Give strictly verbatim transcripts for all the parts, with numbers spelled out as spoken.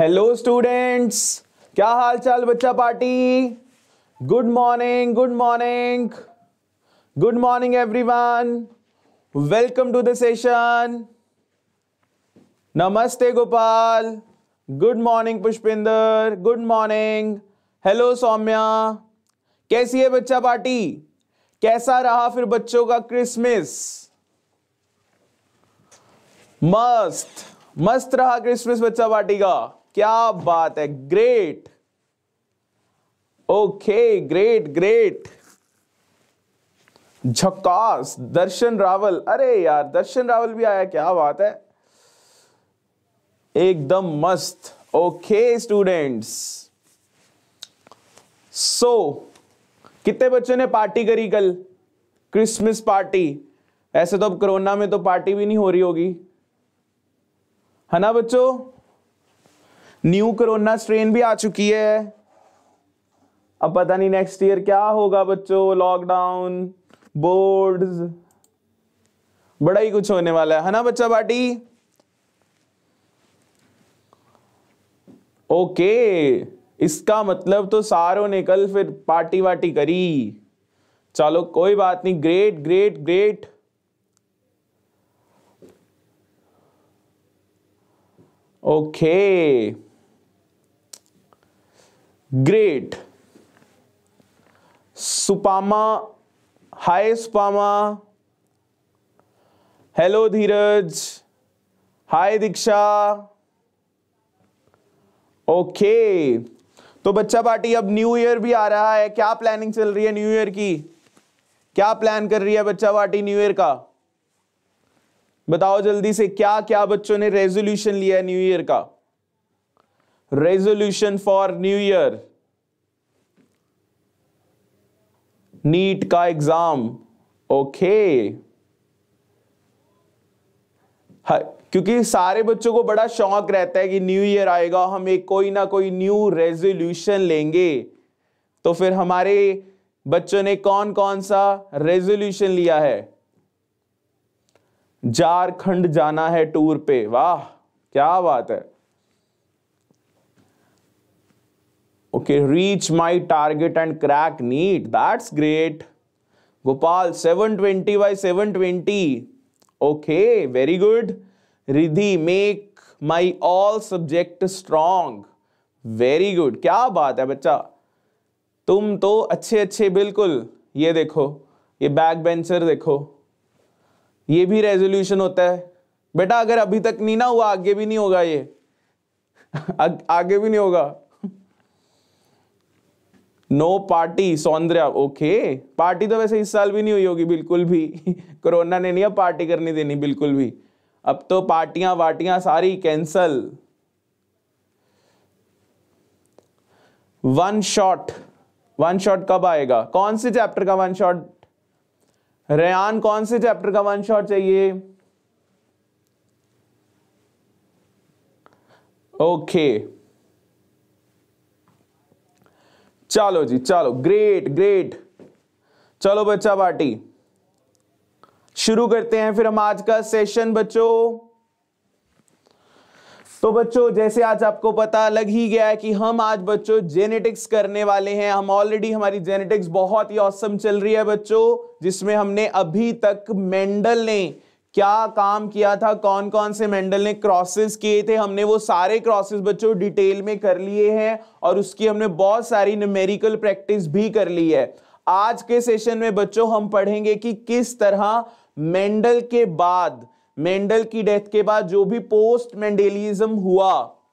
Hello students, क्या हाल चाल बच्चा party. Good morning good morning good morning everyone. Welcome to the session. नमस्ते Gopal, good morning Pushpinder, good morning, hello Saumya. कैसी है बच्चा पार्टी, कैसा रहा फिर बच्चों का क्रिसमस। मस्त मस्त रहा क्रिसमस बच्चा पार्टी का, क्या बात है, ग्रेट। ओके ग्रेट ग्रेट, झकास। दर्शन रावल, अरे यार दर्शन रावल भी आया, क्या बात है, एकदम मस्त। ओके स्टूडेंट्स, सो कितने बच्चों ने पार्टी करी कल, क्रिसमस पार्टी। ऐसे तो अब कोरोना में तो पार्टी भी नहीं हो रही होगी, है ना बच्चों। न्यू कोरोना स्ट्रेन भी आ चुकी है, अब पता नहीं नेक्स्ट ईयर क्या होगा बच्चों। लॉकडाउन, बोर्ड्स, बड़ा ही कुछ होने वाला है, है ना बच्चा पार्टी। ओके, इसका मतलब तो सारों ने कल फिर पार्टी वार्टी करी। चलो कोई बात नहीं, great great great. Okay great. Supama, hi Supama, hello Dheeraj, hi Diksha. Okay तो बच्चा पार्टी अब न्यू ईयर भी आ रहा है, क्या प्लानिंग चल रही है न्यू ईयर की, क्या प्लान कर रही है बच्चा पार्टी न्यू ईयर का, बताओ जल्दी से। क्या क्या बच्चों ने रेजोल्यूशन लिया है न्यू ईयर का, resolution for new year, NEET का एग्जाम। ओके, क्योंकि सारे बच्चों को बड़ा शौक रहता है कि न्यू ईयर आएगा हम एक कोई ना कोई न्यू रेजोल्यूशन लेंगे, तो फिर हमारे बच्चों ने कौन कौन सा रेजोल्यूशन लिया है। झारखंड जाना है टूर पे, वाह क्या बात है। Okay, reach my target and crack NEET, that's great. Gopal seven twenty by seven twenty, okay very good. Ridhi, make my all subject strong, very good, क्या बात है बच्चा, तुम तो अच्छे अच्छे बिल्कुल। ये देखो, ये बैक बेंचर देखो, ये भी रेजोल्यूशन होता है बेटा, अगर अभी तक नहीं ना हुआ आगे भी नहीं होगा, ये आगे भी नहीं होगा। No party Soundarya, okay party तो वैसे इस साल भी नहीं हुई होगी बिल्कुल भी कोरोना ने नहीं अब पार्टी करनी देनी बिल्कुल भी, अब तो पार्टियां वार्टियां सारी cancel. One shot, one shot कब आएगा, कौन से चैप्टर का वन शॉट। रेहान कौन से चैप्टर का वन शॉट चाहिए। ओके चलो जी, चलो ग्रेट ग्रेट। चलो बच्चा पार्टी शुरू करते हैं फिर हम आज का सेशन बच्चों। तो बच्चों जैसे आज आपको पता लग ही गया है कि हम आज बच्चों जेनेटिक्स करने वाले हैं। हम ऑलरेडी हमारी जेनेटिक्स बहुत ही ऑसम चल रही है बच्चों, जिसमें हमने अभी तक मेंडल ने क्या काम किया था, कौन कौन से मेंडल ने क्रॉसेस किए थे, हमने वो सारे क्रॉसेस बच्चों डिटेल में कर लिए हैं और उसकी हमने बहुत सारी न्यूमेरिकल प्रैक्टिस भी कर ली है। आज के सेशन में बच्चों हम पढ़ेंगे कि किस तरह मेंडल के बाद, मेंडल की डेथ के बाद जो भी पोस्ट मेंडेलिज्म हुआ,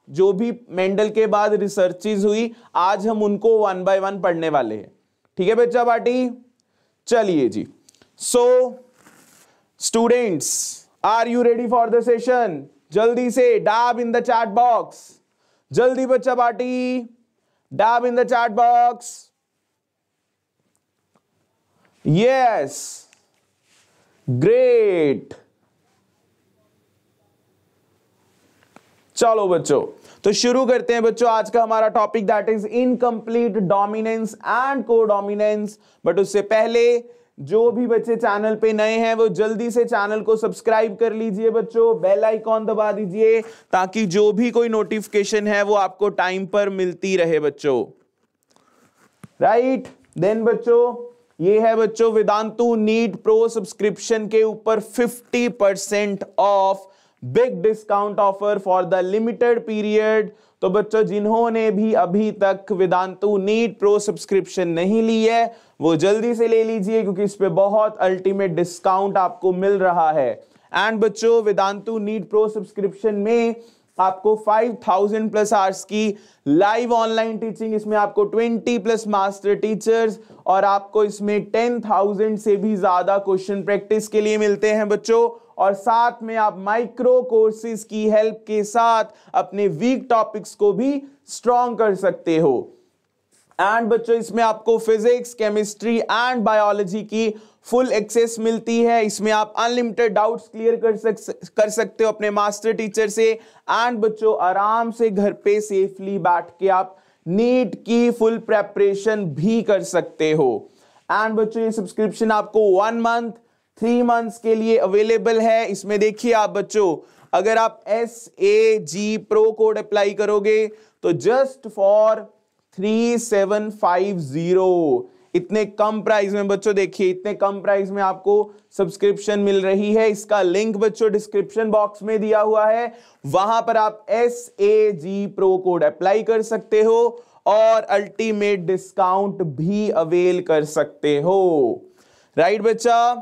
जो भी मेंडल के बाद रिसर्चेज हुई, आज हम उनको वन बाय वन पढ़ने वाले हैं। ठीक है बच्चा पार्टी, चलिए जी। So students, are you ready for the session, जल्दी से dab in the chat box, जल्दी बच्चा party dab in the chat box. Yes great. चलो बच्चों तो शुरू करते हैं बच्चों आज का हमारा topic, that is incomplete dominance and codominance. But उससे पहले जो भी बच्चे चैनल पे नए हैं वो जल्दी से चैनल को सब्सक्राइब कर लीजिए बच्चों, बेल आइकॉन दबा दीजिए ताकि जो भी कोई नोटिफिकेशन है वो आपको टाइम पर मिलती रहे बच्चों, राइट। देन बच्चों ये है बच्चों वेदांतु नीट प्रो सब्सक्रिप्शन के ऊपर fifty percent off big discount offer for the limited period. तो बच्चों जिन्होंने भी अभी तक वेदांतु नीट प्रो सब्सक्रिप्शन नहीं ली है वो जल्दी से ले लीजिए क्योंकि इस पे बहुत अल्टीमेट डिस्काउंट आपको मिल रहा है। एंड बच्चों वेदांतु नीट प्रो सब्सक्रिप्शन में आपको फाइव थाउजेंड प्लस आवर्स की लाइव ऑनलाइन टीचिंग, इसमें आपको ट्वेंटी प्लस मास्टर टीचर्स और आपको इसमें टेन थाउजेंड से भी ज़्यादा क्वेश्चन प्रैक्टिस के लिए मिलते हैं बच्चों, और साथ में आप माइक्रो कोर्सेज की हेल्प के साथ अपने वीक टॉपिक्स को भी स्ट्रॉन्ग कर सकते हो। एंड बच्चों इसमें आपको फिजिक्स, केमिस्ट्री एंड बायोलॉजी की फुल एक्सेस मिलती है, इसमें आप अनलिमिटेड डाउट्स क्लियर कर सक कर सकते हो अपने मास्टर टीचर से। एंड बच्चों आराम से घर पे सेफली बैठ के आप नीट की फुल प्रेपरेशन भी कर सकते हो। एंड बच्चों ये सब्सक्रिप्शन आपको वन मंथ थ्री मंथ्स के लिए अवेलेबल है। इसमें देखिए आप बच्चों अगर आप S A G pro code apply करोगे तो just for three seven five zero, इतने कम प्राइस में बच्चों, देखिए इतने कम प्राइस में आपको सब्सक्रिप्शन मिल रही है। इसका लिंक बच्चों डिस्क्रिप्शन बॉक्स में दिया हुआ है, वहां पर आप S A G pro code apply कर सकते हो और अल्टीमेट डिस्काउंट भी अवेल कर सकते हो, राइट बच्चा।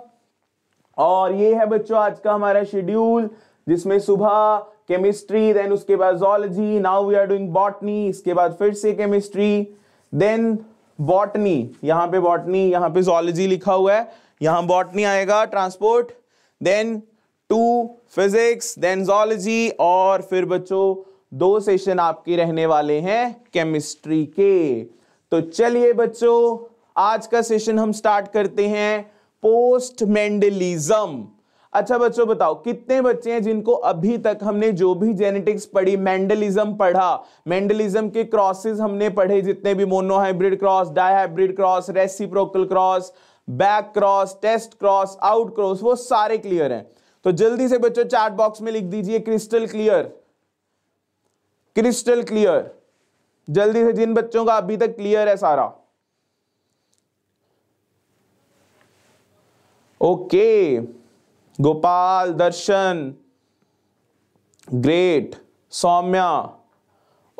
और ये है बच्चों आज का हमारा शेड्यूल जिसमें सुबह केमिस्ट्री, देन उसके बाद zoology, now we are doing botany, इसके बाद फिर से केमिस्ट्री, देन बॉटनी, यहाँ पे बॉटनी, यहाँ पे zoology लिखा हुआ है, यहाँ बॉटनी आएगा, transport, then to physics, then zoology, और फिर बच्चों दो सेशन आपके रहने वाले हैं केमिस्ट्री के। तो चलिए बच्चों आज का सेशन हम स्टार्ट करते हैं पोस्ट मेंडलिज्म। अच्छा बच्चों बताओ कितने बच्चे हैं जिनको अभी तक हमने जो भी जेनेटिक्स पढ़ी, मेंडलिज्म पढ़ा, मेंडलिज्म के क्रॉसेस हमने पढ़े जितने भी, monohybrid cross, dihybrid cross, reciprocal cross, back cross, test cross, out cross, वो सारे क्लियर हैं। तो जल्दी से बच्चों चैट बॉक्स में लिख दीजिए क्रिस्टल क्लियर, क्रिस्टल क्लियर, जल्दी से जिन बच्चों का अभी तक क्लियर है सारा। Okay okay. Gopal, Darshan, great, Saumya,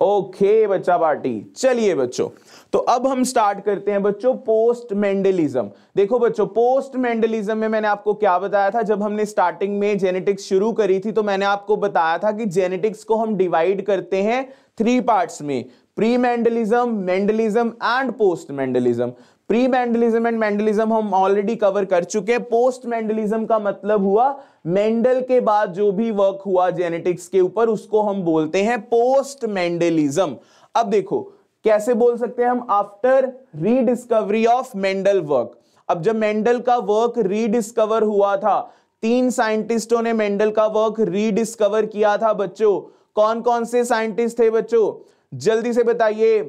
okay बच्चा पार्टी। चलिए बच्चों तो अब हम स्टार्ट करते हैं बच्चों पोस्ट मेंडलिज्म। देखो बच्चों पोस्ट मेंडलिज्म में मैंने आपको क्या बताया था, जब हमने स्टार्टिंग में जेनेटिक्स शुरू करी थी तो मैंने आपको बताया था कि जेनेटिक्स को हम डिवाइड करते हैं थ्री पार्ट्स में, pre Mendelism, Mendelism and post Mendelism. Pre Mendelism and Mendelism हम ऑलरेडी कवर कर चुके हैं। पोस्ट मेंडलिज्म का मतलब हुआ मेंडल के बाद जो भी वर्क हुआ जेनेटिक्स के ऊपर उसको हम बोलते हैं पोस्ट मेंडलिज्म। अब देखो कैसे बोल सकते हैं हम, after rediscovery of Mendel work. अब जब मेंडल का वर्क रीडिस्कवर हुआ था, तीन साइंटिस्टों ने मेंडल का वर्क रीडिस्कवर किया था बच्चों। कौन कौन से साइंटिस्ट थे बच्चों जल्दी से बताइए,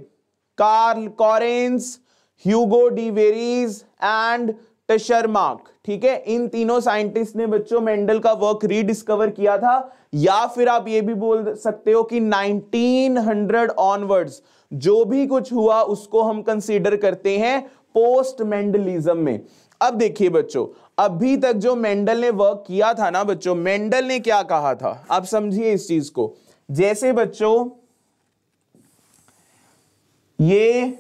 Carl Correns, Hugo de Vries and Tschermak, ठीक है। इन तीनों साइंटिस्ट ने बच्चों मेंडल का वर्क रीडिस्कवर किया था, या फिर आप ये भी बोल सकते हो कि नाइनटीन हंड्रेड ऑनवर्ड्स जो भी कुछ हुआ उसको हम कंसीडर करते हैं पोस्ट मेंडलिज्म में। अब देखिए बच्चों अभी तक जो मेंडल ने वर्क किया था ना बच्चों, मेंडल ने क्या कहा था आप समझिए इस चीज को। जैसे बच्चों ये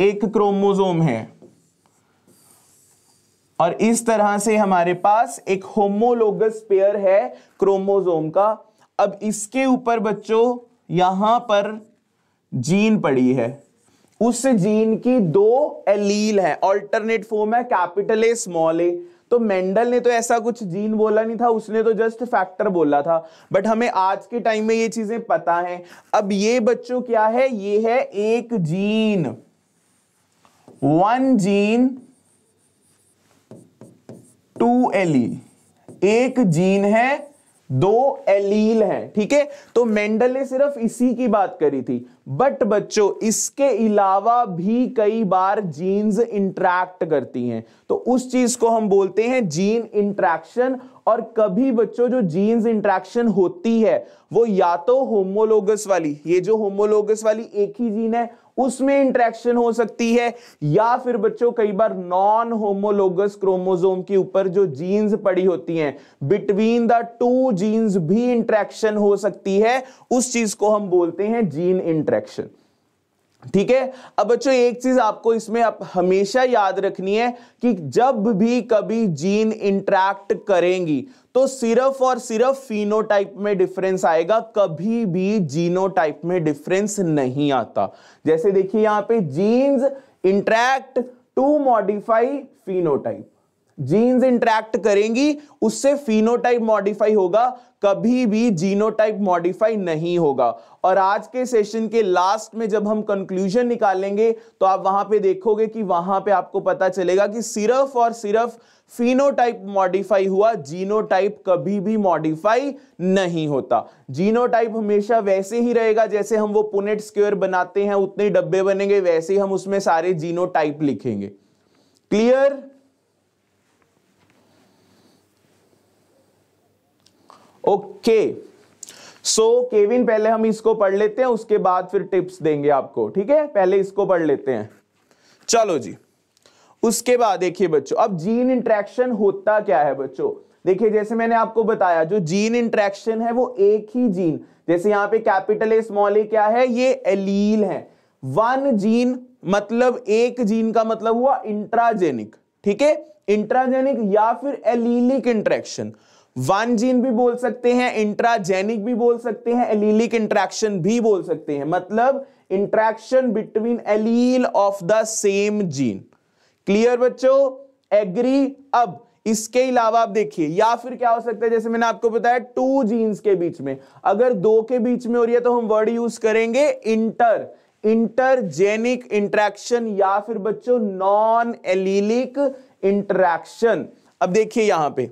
एक क्रोमोसोम है और इस तरह से हमारे पास एक होमोलोगस पेयर है क्रोमोसोम का। अब इसके ऊपर बच्चों यहां पर जीन पड़ी है, उस जीन की दो एलील है, ऑल्टरनेट फॉर्म है कैपिटल ए स्मॉल ए। तो मेंडल ने तो ऐसा कुछ जीन बोला नहीं था, उसने तो जस्ट फैक्टर बोला था, बट हमें आज के टाइम में ये चीजें पता हैं। अब ये बच्चों क्या है, ये है एक gene, one gene two allele, एक जीन है दो एलील हैं, ठीक है। तो मेंडल ने सिर्फ इसी की बात करी थी, बट बच्चों इसके अलावा भी कई बार जीन्स इंटरैक्ट करती हैं, तो उस चीज को हम बोलते हैं जीन इंटरैक्शन। और कभी बच्चों जो जीन्स इंटरैक्शन होती है वो या तो होमोलोगस वाली, ये जो होमोलोगस वाली एक ही जीन है उसमें इंटरैक्शन हो सकती है, या फिर बच्चों कई बार नॉन होमोलोगस क्रोमोसोम के ऊपर जो जीन्स पड़ी होती हैं बिटवीन द टू जीन्स भी इंटरैक्शन हो सकती है, उस चीज को हम बोलते हैं जीन इंटरैक्शन, ठीक है। अब बच्चों एक चीज आपको इसमें आप हमेशा याद रखनी है कि जब भी कभी जीन इंटरैक्ट करेंगी तो सिर्फ और सिर्फ फिनोटाइप में डिफरेंस आएगा, कभी भी जीनोटाइप में डिफरेंस नहीं आता। जैसे देखिए यहां पे genes interact to modify phenotype, genes interact करेंगी उससे फिनोटाइप मॉडिफाई होगा, कभी भी जीनोटाइप मॉडिफाई नहीं होगा। और आज के सेशन के लास्ट में जब हम कंक्लूजन निकालेंगे तो आप वहां पे देखोगे कि वहां पे आपको पता चलेगा कि सिर्फ और सिर्फ फिनोटाइप मॉडिफाई हुआ, जीनोटाइप कभी भी मॉडिफाई नहीं होता। जीनोटाइप हमेशा वैसे ही रहेगा, जैसे हम वो पुनेट स्क्वायर बनाते हैं उतने डब्बे बनेंगे, वैसे ही हम उसमें सारे जीनोटाइप लिखेंगे। क्लियर? ओके, सो केविन पहले हम इसको पढ़ लेते हैं, उसके बाद फिर टिप्स देंगे आपको, ठीक है। पहले इसको पढ़ लेते हैं, चलो जी। उसके बाद देखिए बच्चों अब जीन इंटरेक्शन होता क्या है। बच्चों देखिए जैसे मैंने आपको बताया जो जीन इंटरेक्शन है वो एक ही जीन, जैसे यहाँ पे कैपिटल ए स्मॉल ए क्या है, ये एलील है। वन जीन मतलब एक जीन का मतलब हुआ इंट्राजेनिक, ठीक है, इंट्राजेनिक या फिर एलीलिक इंटरेक्शन। वन जीन भी बोल सकते हैं, इंट्राजेनिक भी बोल सकते हैं, एलीलिक इंटरेक्शन भी बोल सकते हैं, मतलब interaction between allele of the same gene. Clear बच्चों? एग्री? अब इसके अलावा आप देखिए या फिर क्या हो सकता है, जैसे मैंने आपको बताया टू जीन्स के बीच में, अगर दो के बीच में हो रही है तो हम वर्ड यूज करेंगे इंटर इंटरजेनिक इंटरेक्शन या फिर बच्चों नॉन एलीलिक इंटरेक्शन। अब देखिए यहां पे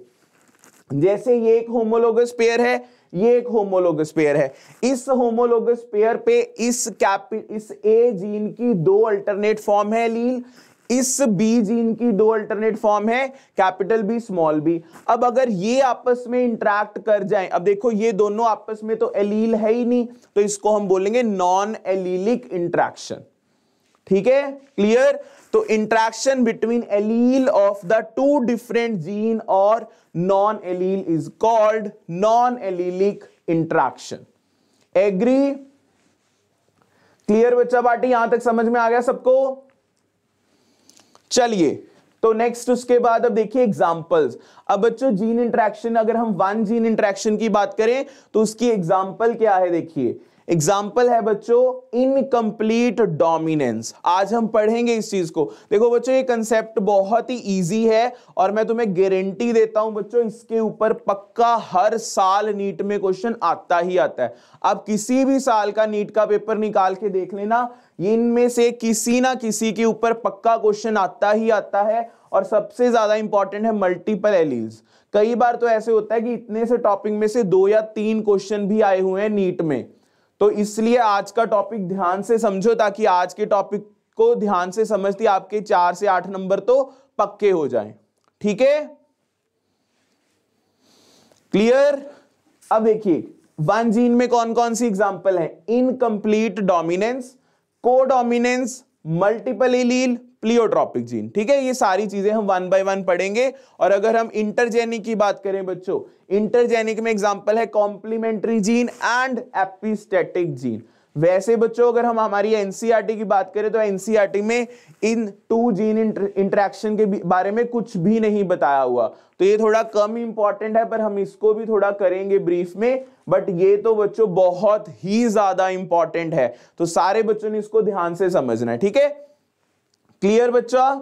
जैसे ये एक होमोलोगस पेयर है, ये एक होमोलोगस पेयर है, इस होमोलोगस पेयर पे इस कैपि इस ए जीन की दो अल्टरनेट फॉर्म है एलील, इस बी जीन की दो अल्टरनेट फॉर्म है कैपिटल बी स्मॉल बी। अब अगर ये आपस में इंटरैक्ट कर जाएं, अब देखो ये दोनों आपस में तो एलील है ही नहीं, तो इसको हम बोलेंगे नॉन एलीलिक इंटरैक्शन, ठीक है। क्लियर? तो interaction between allele of the two different gene और non allele is called non allelic interaction. Agree? Clear बच्चा पार्टी? यहां तक समझ में आ गया सबको? चलिए तो नेक्स्ट उसके बाद अब देखिए एग्जांपल्स। अब बच्चों जीन इंटरैक्शन, अगर हम वन जीन इंटरैक्शन की बात करें तो उसकी एग्जांपल क्या है, देखिए एग्जाम्पल है बच्चों इनकम्प्लीट डोमिनेंस। आज हम पढ़ेंगे इस चीज को। देखो बच्चों ये कंसेप्ट बहुत ही इजी है और मैं तुम्हें गारंटी देता हूं बच्चों इसके ऊपर पक्का हर साल नीट में क्वेश्चन आता ही आता है। आप किसी भी साल का नीट का पेपर निकाल के देख लेना, इनमें से किसी ना किसी के ऊपर पक्का क्वेश्चन आता ही आता है। और सबसे ज्यादा इंपॉर्टेंट है मल्टीपल एलील्स। कई बार तो ऐसे होता है कि इतने से टॉपिक में से दो या तीन क्वेश्चन भी आए हुए हैं नीट में, तो इसलिए आज का टॉपिक ध्यान से समझो ताकि आज के टॉपिक को ध्यान से समझती आपके चार से आठ नंबर तो पक्के हो जाएं, ठीक है। क्लियर? अब देखिए वन जीन में कौन कौन सी एग्जांपल है, incomplete dominance, codominance, multiple allele, pleiotropic gene, ठीक है। ये सारी चीजें हम वन बाय वन पढ़ेंगे। और अगर हम इंटरजेनिक की बात करें बच्चों, इंटरजेनिक में एग्जांपल है complementary gene and epistatic gene. वैसे बच्चों अगर हम हमारी एनसीईआरटी की बात करें तो एनसीईआरटी में इन टू जीन इंटरेक्शन के बारे में कुछ भी नहीं बताया हुआ, तो ये थोड़ा कम इंपॉर्टेंट है, पर हम इसको भी थोड़ा करेंगे ब्रीफ में। बट ये तो बच्चों बहुत ही ज्यादा इंपॉर्टेंट है, तो सारे बच्चों ने इसको ध्यान से समझना है, ठीक है। क्लियर बच्चा?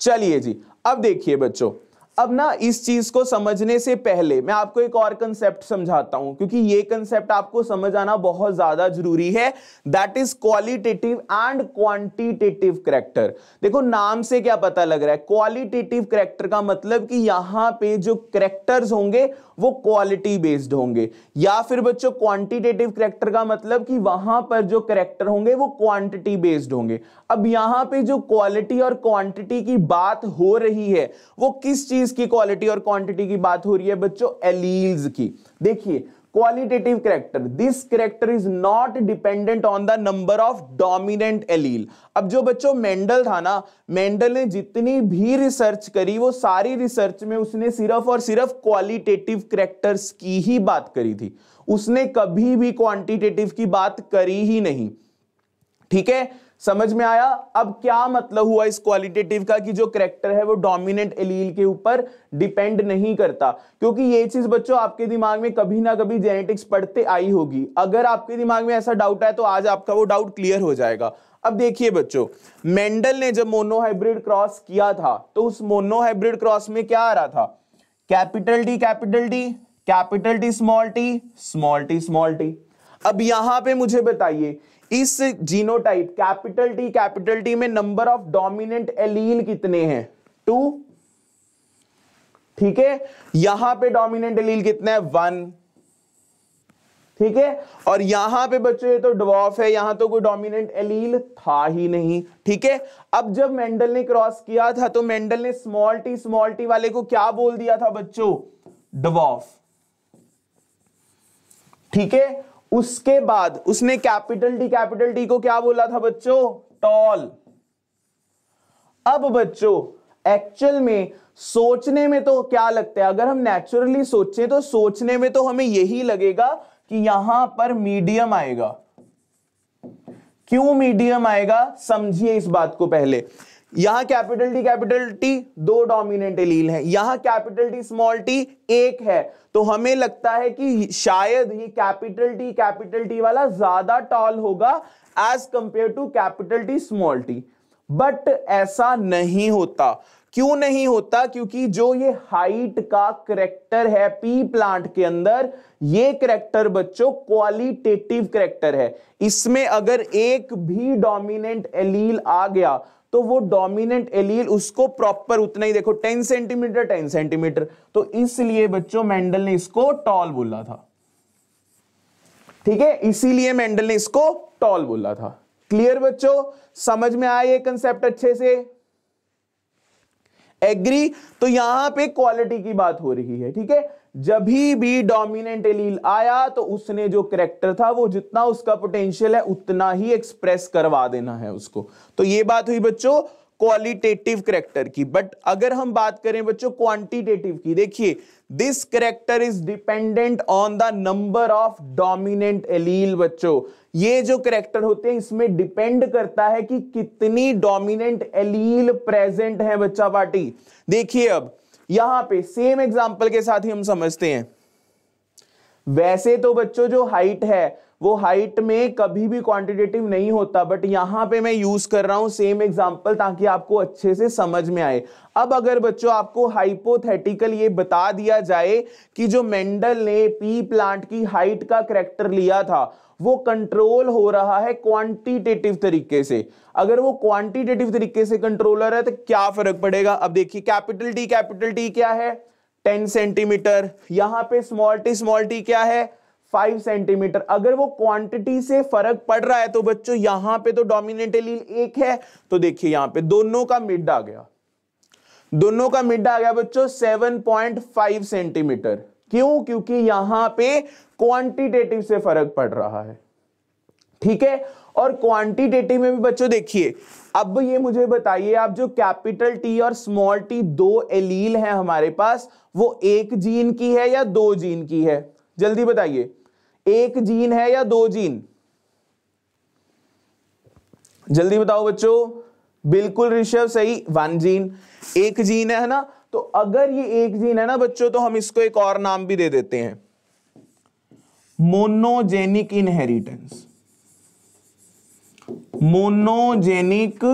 चलिए जी। अब देखिए बच्चों अब ना इस चीज को समझने से पहले मैं आपको एक और कंसेप्ट समझाता हूं, क्योंकि ये कंसेप्ट आपको समझ आना बहुत ज्यादा जरूरी है। That is qualitative and quantitative character. देखो नाम से क्या पता लग रहा है, क्वालिटेटिव करैक्टर का मतलब कि यहां पे जो करैक्टर्स होंगे वो क्वालिटी बेस्ड होंगे, या फिर बच्चों क्वांटिटेटिव करैक्टर का मतलब कि वहां पर जो करैक्टर होंगे वो क्वांटिटी बेस्ड होंगे। अब यहां पे जो क्वालिटी और क्वांटिटी की बात हो रही है वो किस चीज की क्वालिटी और क्वांटिटी की बात हो रही है बच्चों? एलील्स की। देखिए qualitative character, this character is not dependent on the number of dominant allele. अब जो बच्चों मेंडल था ना, मेंडल ने जितनी भी रिसर्च करी वो सारी रिसर्च में उसने सिर्फ और सिर्फ क्वालिटेटिव करैक्टर्स की ही बात करी थी, उसने कभी भी क्वांटिटेटिव की बात करी ही नहीं। ठीक है, समझ में आया? अब क्या मतलब हुआ इस क्वालिटेटिव का कि जो करैक्टर है वो डोमिनेंट एलील के ऊपर डिपेंड नहीं करता, क्योंकि ये चीज बच्चों आपके दिमाग में कभी ना कभी जेनेटिक्स पढ़ते आई होगी। अगर आपके दिमाग में ऐसा डाउट है तो आज आपका वो डाउट क्लियर हो जाएगा। अब देखिए बच्चों, मेंडल ने जब मोनोहाइब्रिड क्रॉस किया था तो उस मोनोहाइब्रिड क्रॉस में क्या आ रहा था? Capital D capital D, capital T small T, small T small T. अब यहां पे मुझे बताइए इस genotype capital T capital T में नंबर ऑफ डोमिनेंट एलील कितने हैं? टू। ठीक है, यहां पे डोमिनेंट एलील कितने हैं? वन। ठीक है, और यहां पे बच्चों ये तो ड्वार्फ है, यहां तो कोई डोमिनेंट एलील था ही नहीं। ठीक है, अब जब मेंडल ने क्रॉस किया था तो मेंडल ने स्मॉल टी स्मॉल टी वाले को क्या बोल दिया था बच्चों? ड्वार्फ। ठीक है, उसके बाद उसने कैपिटल डी कैपिटल डी को क्या बोला था बच्चों? टॉल। अब बच्चों एक्चुअल में सोचने में तो क्या लगता है, अगर हम नेचुरली सोचें तो सोचने में तो हमें यही लगेगा कि यहां पर मीडियम आएगा। क्यों मीडियम आएगा समझिए इस बात को पहले। यहां कैपिटल डी कैपिटल टी दो डोमिनेंट एलील है, यहां कैपिटल टी स्मॉल टी एक है, तो हमें लगता है कि शायद ही कैपिटल टी कैपिटल टी वाला ज्यादा टॉल होगा as compare to capital T small T. But ऐसा नहीं होता। क्यों नहीं होता? क्योंकि जो ये हाइट का करैक्टर है पी प्लांट के अंदर, ये करैक्टर बच्चों क्वालिटेटिव करैक्टर है। इसमें अगर एक भी डोमिनेंट एलील आ गया तो वो डोमिनेंट एलील उसको प्रॉपर उतना ही, देखो टेन सेंटीमीटर टेन सेंटीमीटर, तो इसलिए बच्चों मेंडल ने इसको टॉल बोला था। ठीक है, इसीलिए मेंडल ने इसको टॉल बोला था। क्लियर बच्चों, समझ में आया ये कंसेप्ट अच्छे से? एग्री? तो यहां पे क्वालिटी की बात हो रही है। ठीक है, जब भी डोमिनेंट एलील आया तो उसने जो करैक्टर था वो जितना उसका पोटेंशियल है उतना ही एक्सप्रेस करवा देना है उसको। तो ये बात हुई बच्चों क्वालिटेटिव करैक्टर की। बट अगर हम बात करें बच्चों क्वांटिटेटिव की, देखिए this character is dependent on the number of dominant allele. बच्चों ये जो करैक्टर होते हैं इसमें डिपेंड करता है कि कितनी डोमिनेंट एलील प्रेजेंट है। बच्चा पार्टी देखिए, अब यहां पे सेम एग्जांपल के साथ ही हम समझते हैं। वैसे तो बच्चों जो हाइट है वो हाइट में कभी भी क्वांटिटेटिव नहीं होता, बट यहां पे मैं यूज कर रहा हूं सेम एग्जांपल ताकि आपको अच्छे से समझ में आए। अब अगर बच्चों आपको हाइपोथेटिकल ये बता दिया जाए कि जो मेंडल ने पी प्लांट की हाइट का करैक्टर लिया था वो कंट्रोल हो रहा है क्वांटिटेटिव तरीके से, अगर वो क्वांटिटेटिव तरीके से कंट्रोलर है तो क्या फर्क पड़ेगा? अब देखिए कैपिटल टी कैपिटल टी क्या है? Ten centimetre. यहां पे स्मॉल टी स्मॉल टी क्या है? Five centimetre. अगर वो क्वांटिटी से फर्क पड़ रहा है तो बच्चों यहां पे तो डोमिनेंट एलील एक है, तो देखिए यहां पे दोनों का मिड आ गया, दोनों का मिड आ गया बच्चों सेवन पॉइंट फाइव सेंटीमीटर। क्यों? क्योंकि यहां पे क्वांटिटेटिव से फर्क पड़ रहा है। ठीक है, और क्वांटिटेटिव में भी बच्चों देखिए, अब ये मुझे बताइए आप, जो कैपिटल टी और स्मॉल टी दो एलील हैं हमारे पास, वो एक जीन की है या दो जीन की है? जल्दी बताइए, एक जीन है या दो जीन? जल्दी बताओ बच्चों। बिल्कुल ऋषभ सही, वन जीन, एक जीन है ना। तो अगर ये एक जीन है ना बच्चों तो हम इसको एक और नाम भी दे देते हैं, मोनोजेनिक इनहेरिटेंस। Monogenic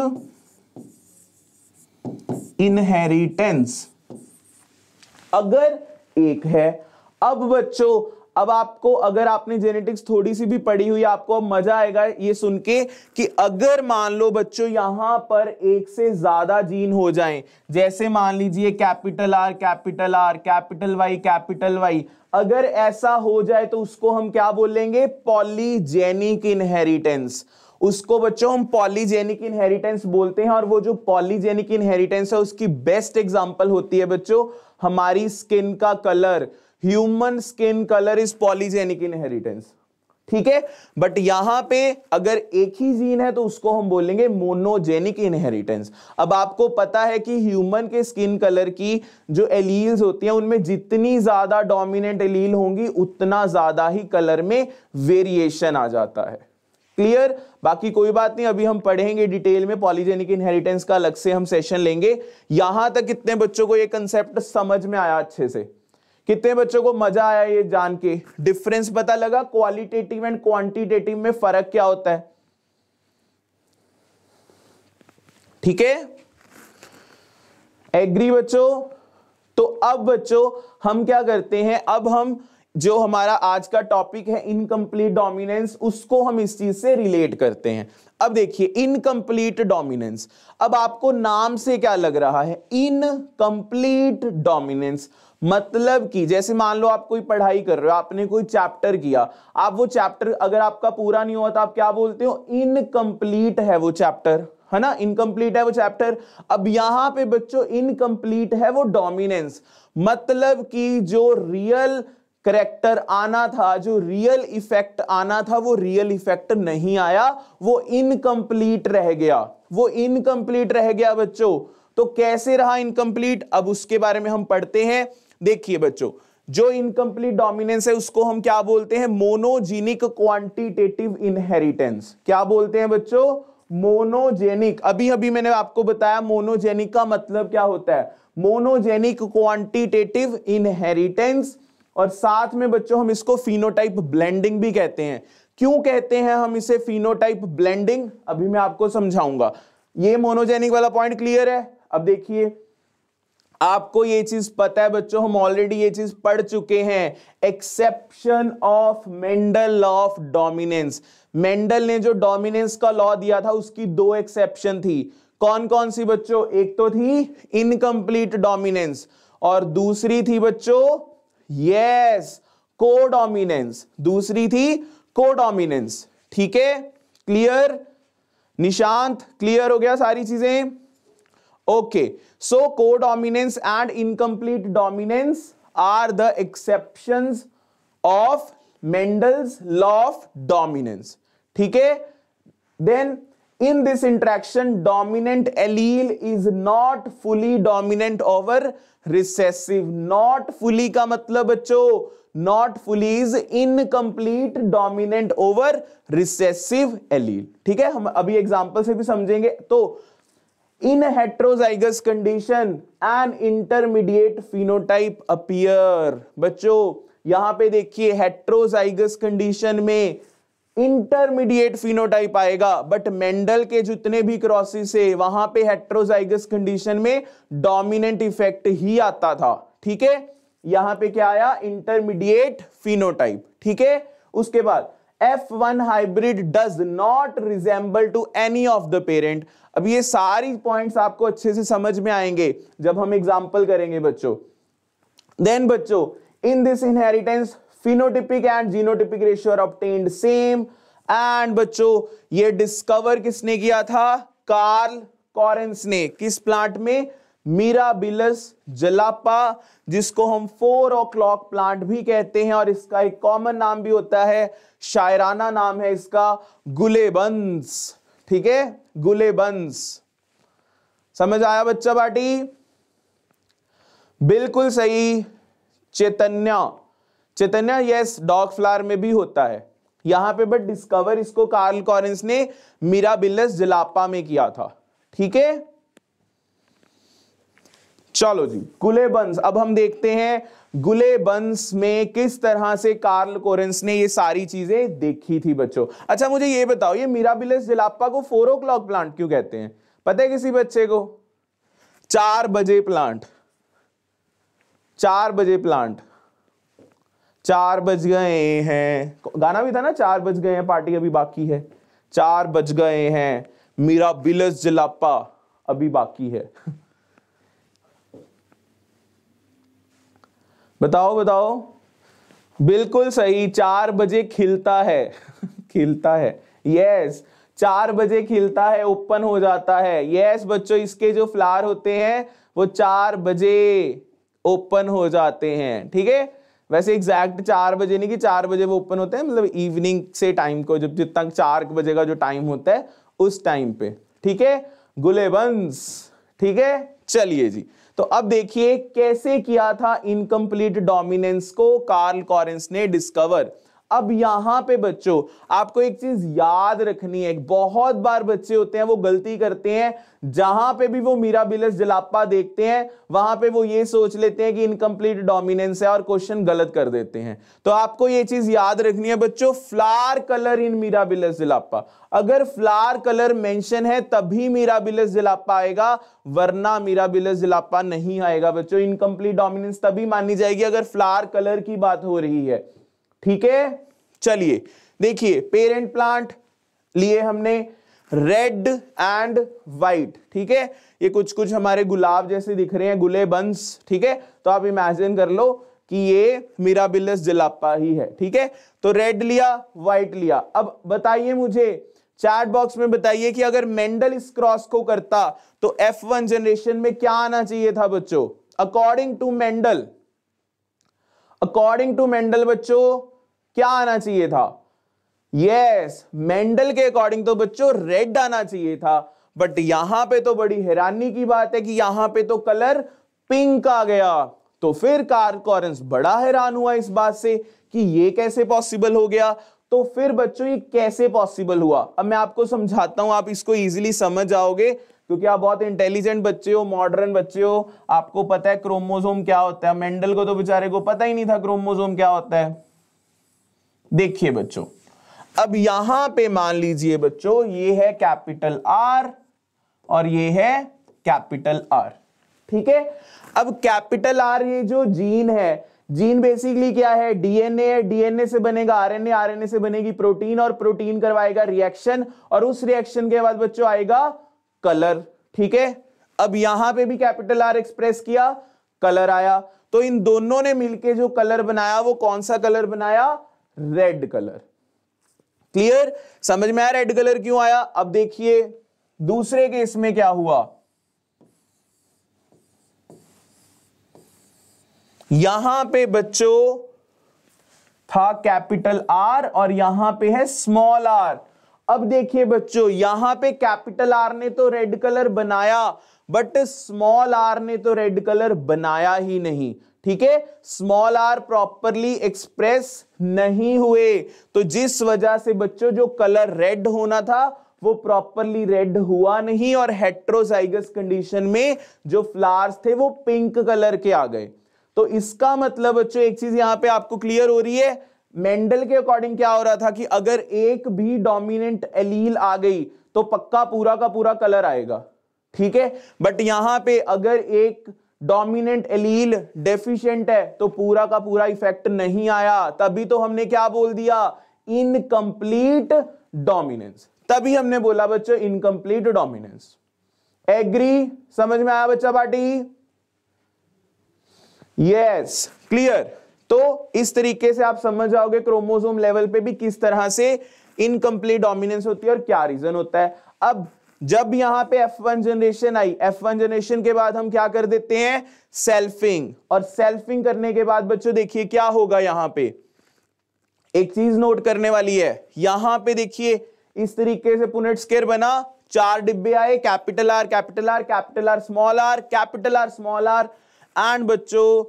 inheritance. अगर एक है। अब बच्चों अब आपको, अगर आपने जेनेटिक्स थोड़ी सी भी पढ़ी हुई, आपको अब मजा आएगा ये सुन के कि अगर मान लो बच्चों यहां पर एक से ज्यादा जीन हो जाएं, जैसे मान लीजिए capital R capital R capital Y capital Y, अगर ऐसा हो जाए तो उसको हम क्या बोलेंगे? Polygenic inheritance. उसको बच्चों हम पॉलीजेनिक इनहेरिटेंस बोलते हैं। और वो जो पॉलीजेनिक इनहेरिटेंस है उसकी बेस्ट एग्जाम्पल होती है बच्चों हमारी स्किन का colour. Human skin colour is polygenic inheritance, ठीक है। बट यहां पे अगर एक ही जीन है तो उसको हम बोलेंगे मोनोजेनिक इनहेरिटेंस। अब आपको पता है कि ह्यूमन के स्किन कलर की जो एलील्स होती हैं उनमें जितनी ज्यादा डोमिनेंट एलील होंगी उतना ज्यादा ही कलर में वेरिएशन आ जाता है। क्लियर? बाकी कोई बात नहीं, अभी हम पढ़ेंगे डिटेल में, पॉलीजेनिक इनहेरिटेंस का अलग से हम सेशन लेंगे। यहां तक कितने बच्चों को यह कंसेप्ट समझ में आया अच्छे से? कितने बच्चों को मजा आया ये जान के? डिफरेंस पता लगा क्वालिटेटिव एंड क्वांटिटेटिव में फर्क क्या होता है, ठीक है? एग्री बच्चों? तो अब बच्चों हम क्या करते हैं, अब हम जो हमारा आज का टॉपिक है इनकम्प्लीट डोमिनेंस, उसको हम इस चीज से रिलेट करते हैं। अब देखिए इनकम्प्लीट डोमिनेंस, अब आपको नाम से क्या लग रहा है? इनकम्प्लीट डोमिनेंस, मतलब कि जैसे मान लो आप कोई पढ़ाई कर रहे हो, आपने कोई चैप्टर किया, आप वो चैप्टर अगर आपका पूरा नहीं हुआ तो आप क्या बोलते हो? इनकम्प्लीट है वो चैप्टर, है ना, इनकम्प्लीट है वो चैप्टर। अब यहां पे बच्चों इनकम्प्लीट है वो डोमिनेंस, मतलब कि जो रियल करेक्टर आना था, जो रियल इफेक्ट आना था, वो रियल इफेक्ट नहीं आया, वो इनकम्प्लीट रह गया, वो इनकम्प्लीट रह गया बच्चों। तो कैसे रहा इनकम्प्लीट, अब उसके बारे में हम पढ़ते हैं। देखिए बच्चों जो इनकम्प्लीट डोमिनेंस है उसको हम क्या बोलते हैं? Monogenic quantitative inheritance. क्या बोलते हैं बच्चों? मोनोजेनिक। अभी अभी मैंने आपको बताया मोनोजेनिक का मतलब क्या होता है, मोनोजेनिक क्वांटिटेटिव इनहेरिटेंस। और साथ में बच्चों हम इसको फिनोटाइप ब्लेंडिंग भी कहते हैं। क्यों कहते हैं हम इसे फिनोटाइप ब्लेंडिंग, अभी मैं आपको समझाऊंगा। ये मोनोजेनिक वाला पॉइंट क्लियर है? अब देखिए आपको ये चीज पता है बच्चों, हम ऑलरेडी ये चीज पढ़ चुके हैं, exception of Mendel law of dominance. Mendel ने जो डोमिनेंस का लॉ दिया था उसकी दो एक्सेप्शन थी। कौन कौन सी बच्चों? एक तो थी इनकम्प्लीट डोमिनेंस और दूसरी थी बच्चों यस कोडोमिनेंस, दूसरी थी कोडोमिनेंस, ठीक है। क्लियर निशांत? क्लियर हो गया सारी चीजें? Okay, so codominance and incomplete dominance are the exceptions of Mendel's law of dominance, ठीक है। Then in this interaction dominant allele is not fully dominant over recessive. Not fully का मतलब बच्चों, not fully is incomplete dominant over recessive allele, ठीक है। हम अभी example से भी समझेंगे। तो in heterozygous condition an intermediate phenotype appear. बच्चों यहां पे देखिए हेट्रोजाइगस कंडीशन में इंटरमीडिएट फिनोटाइप आएगा, बट मेंडल के जितने भी क्रॉसेस है वहां पे हेट्रोजाइगस कंडीशन में डोमिनेंट इफेक्ट ही आता था, ठीक है। यहां पे क्या आया? इंटरमीडिएट फिनोटाइप, ठीक है। उसके बाद F one hybrid does not resemble to any of the parent. अब ये सारी पॉइंट्स आपको अच्छे से समझ में आएंगे जब हम एग्जांपल करेंगे बच्चों। देन बच्चों in this inheritance phenotypic and genotypic ratio are obtained same and बच्चों ये डिस्कवर किसने किया था? कार्ल कॉरेंस ने। किस प्लांट में? मिराबिलस जलापा, जिसको हम फोर ओ क्लॉक प्लांट भी कहते हैं और इसका एक कॉमन नाम भी होता है, शायराना नाम है इसका, गुलेबंस, ठीक है, गुलेबंस। समझ आया बच्चा बाटी? बिल्कुल सही Chaitanya, Chaitanya yes dog flower में भी होता है। यहां पे बट डिस्कवर इसको कार्ल कॉरेंस ने मिराबिलस जलापा में किया था, ठीक है। चलो जी गुलेबंस, अब हम देखते हैं गुलेबंस में किस तरह से कार्ल कॉरेंस ने ये सारी चीजें देखी थी बच्चों। अच्छा मुझे ये बताओ ये मिराबिलस जलापा को फोर ओ क्लॉक प्लांट क्यों कहते हैं? पता है किसी बच्चे को? चार बजे प्लांट, चार बजे प्लांट, चार बज गए हैं, गाना भी था ना चार बज गए हैं पार्टी अभी बाकी है, चार बज गए हैं मिराबिलिस जलापा अभी बाकी है। बताओ बताओ, बिल्कुल सही, चार बजे खिलता है खिलता है यस, चार बजे खिलता है, ओपन हो जाता है। यस बच्चों, इसके जो फ्लावर होते हैं वो चार बजे ओपन हो जाते हैं, ठीक है। वैसे एग्जैक्ट चार बजे नहीं कि चार बजे वो ओपन होते हैं, मतलब इवनिंग से टाइम को, जब जितना चार बजे का जो टाइम होता है उस टाइम पे, ठीक है गुलेबंस, ठीक है। चलिए जी, तो अब देखिए कैसे किया था इनकम्प्लीट डोमिनेंस को कार्ल कोरेंस ने डिस्कवर। अब यहां पे बच्चों आपको एक चीज याद रखनी है, बहुत बार बच्चे होते हैं वो गलती करते हैं, जहां पे भी वो मिराबिलिस जलापा देखते हैं वहां पे वो ये सोच लेते हैं कि इनकम्प्लीट डोमिनेंस है और क्वेश्चन गलत कर देते हैं। तो आपको ये चीज याद रखनी है बच्चों, flower colour in Mirabilis jalapa, अगर फ्लावर कलर मेंशन है तभी मिराबिलिस जलापा आएगा, वरना मिराबिलिस जलापा नहीं आएगा बच्चों। इनकम्प्लीट डोमिनेंस तभी मानी जाएगी अगर फ्लावर कलर की बात हो रही है, ठीक है। चलिए देखिए, पेरेंट प्लांट लिए हमने रेड एंड व्हाइट, ठीक है। ये कुछ कुछ हमारे गुलाब जैसे दिख रहे हैं, गुलेबंस, ठीक है। तो आप इमेजिन कर लो कि ये मिराबिलिस जलापा ही है, ठीक है। तो रेड लिया, व्हाइट लिया। अब बताइए मुझे चैट बॉक्स में बताइए कि अगर मेंडल इस क्रॉस को करता तो एफ वन जनरेशन में क्या आना चाहिए था बच्चों, according to Mendel, according to Mendel बच्चों क्या आना चाहिए था? यस, मेंडल के अकॉर्डिंग तो बच्चों रेड आना चाहिए था, बट यहां पे तो बड़ी हैरानी की बात है कि यहां पे तो कलर पिंक आ गया। तो फिर कार्ल कोरेंस बड़ा हैरान हुआ इस बात से कि ये कैसे पॉसिबल हो गया। तो फिर बच्चों ये कैसे पॉसिबल हुआ, अब मैं आपको समझाता हूं, आप इसको इजीली समझ जाओगे क्योंकि आप बहुत इंटेलिजेंट बच्चे हो, मॉडर्न बच्चे हो, आपको पता है क्रोमोसोम क्या होता है। मेंडल को तो बेचारे को पता ही नहीं था क्रोमोसोम क्या होता है। देखिए बच्चों, अब यहां पे मान लीजिए बच्चों ये है कैपिटल आर और ये है कैपिटल आर, ठीक है। अब कैपिटल आर ये जो जीन है, जीन बेसिकली क्या है, डीएनए है, डीएनए से बनेगा आरएनए, आरएनए से बनेगी प्रोटीन और प्रोटीन करवाएगा रिएक्शन और उस रिएक्शन के बाद बच्चों आएगा कलर, ठीक है। अब यहां पे भी कैपिटल आर एक्सप्रेस किया, कलर आया। तो इन दोनों ने मिलके जो कलर बनाया वो कौन सा कलर बनाया, रेड कलर। क्लियर, समझ में आया रेड कलर क्यों आया। अब देखिए दूसरे केस में क्या हुआ, यहां पे बच्चों था कैपिटल आर और यहां पे है स्मॉल आर। अब देखिए बच्चों यहां पे कैपिटल आर ने तो रेड कलर बनाया बट स्मॉल आर ने तो रेड कलर बनाया ही नहीं, ठीक है। स्मॉल आर प्रॉपरली एक्सप्रेस नहीं हुए, तो जिस वजह से बच्चों जो कलर रेड होना था वो प्रॉपरली रेड हुआ नहीं और हेट्रोजाइगस कंडीशन में जो फ्लावर्स थे वो पिंक कलर के आ गए। तो इसका मतलब बच्चों एक चीज यहां पे आपको क्लियर हो रही है, मेंडल के अकॉर्डिंग क्या हो रहा था कि अगर एक भी डोमिनेंट एलील आ गई तो पक्का पूरा का पूरा कलर आएगा, ठीक है। बट यहां पे अगर एक डोमिनेंट एलील डेफिशिएंट है तो पूरा का पूरा इफेक्ट नहीं आया, तभी तो हमने क्या बोल दिया, इनकम्प्लीट डोमिनेंस। तभी हमने बोला बच्चों इनकम्प्लीट डोमिनेंस। एग्री, समझ में आया बच्चा पार्टी, यस क्लियर। तो इस तरीके से आप समझ जाओगे क्रोमोसोम लेवल पे भी किस तरह से इनकम्प्लीट डोमिनेंस होती है और क्या रीजन होता है। अब जब यहां पे एफ वन जनरेशन आई, एफ वन जनरेशन के बाद हम क्या कर देते हैं, सेल्फिंग, और सेल्फिंग करने के बाद बच्चों देखिए क्या होगा। यहां पे एक चीज नोट करने वाली है, यहां पे देखिए इस तरीके से पुनेट स्क्वायर बना, चार डिब्बे आए, capital R capital R capital R small R capital R small R and बच्चों